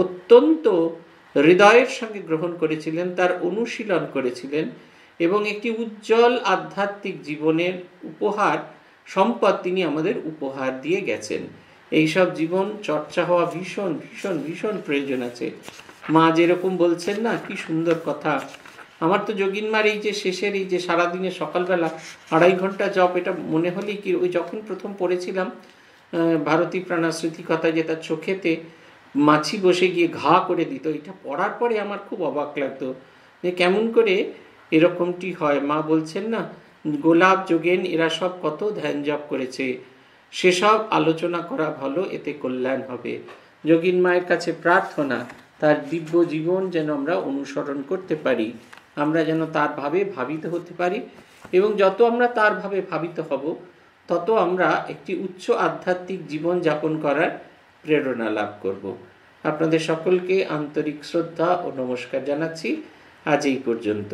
অত্যন্ত হৃদয়ের সঙ্গে গ্রহণ করেছিলেন, তার অনুশীলন করেছিলেন এবং একটি উজ্জ্বল আধ্যাত্মিক জীবনের উপহার সম্পদ তিনি আমাদের উপহার দিয়ে গেছেন। এইসব জীবন চর্চা হওয়া ভীষণ ভীষণ ভীষণ প্রয়োজন আছে। মা যেরকম বলছেন না, কি সুন্দর কথা। আমার তো যোগীন্মার এই যে শেষের এই যে সারাদিনে সকালবেলা 2.5 ঘন্টা জপ, এটা মনে হলেই কি ওই যখন প্রথম পড়েছিলাম ভারতী প্রাণাস্মৃতি কথা, যেটা চোখেতে মাছি বসে গিয়ে ঘা করে দিত, এটা পড়ার পরে আমার খুব অবাক লাগতো যে কেমন করে এরকমটি হয়। মা বলছেন না, গোলাপ যোগেন এরা সব কত ধ্যান জপ করেছে, সেসব আলোচনা করা ভালো, এতে কল্যাণ হবে। যোগীন মায়ের কাছে প্রার্থনা তার দিব্য জীবন যেন আমরা অনুসরণ করতে পারি, আমরা যেন তার ভাবে ভাবিত হতে পারি, এবং যত আমরা তার ভাবে ভাবিত হব তত আমরা একটি উচ্চ আধ্যাত্মিক জীবন যাপন করার প্রেরণা লাভ করব। আপনাদের সকলকে আন্তরিক শ্রদ্ধা ও নমস্কার জানাচ্ছি। আজ এই পর্যন্ত।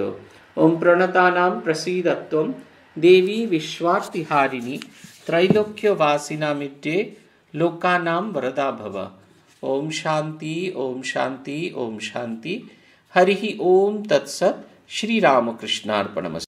ওম প্রণতানাম প্রসীদত্বম দেবী বিশ্বর্তিহারিণী त्रैलोक्यवासिनामिद्ये लोकानां वरदा भव। ओम शांति ओम शांति ओम शांति। हरि ओम तत्सत्। श्री रामकृष्णार्पणमस्तु।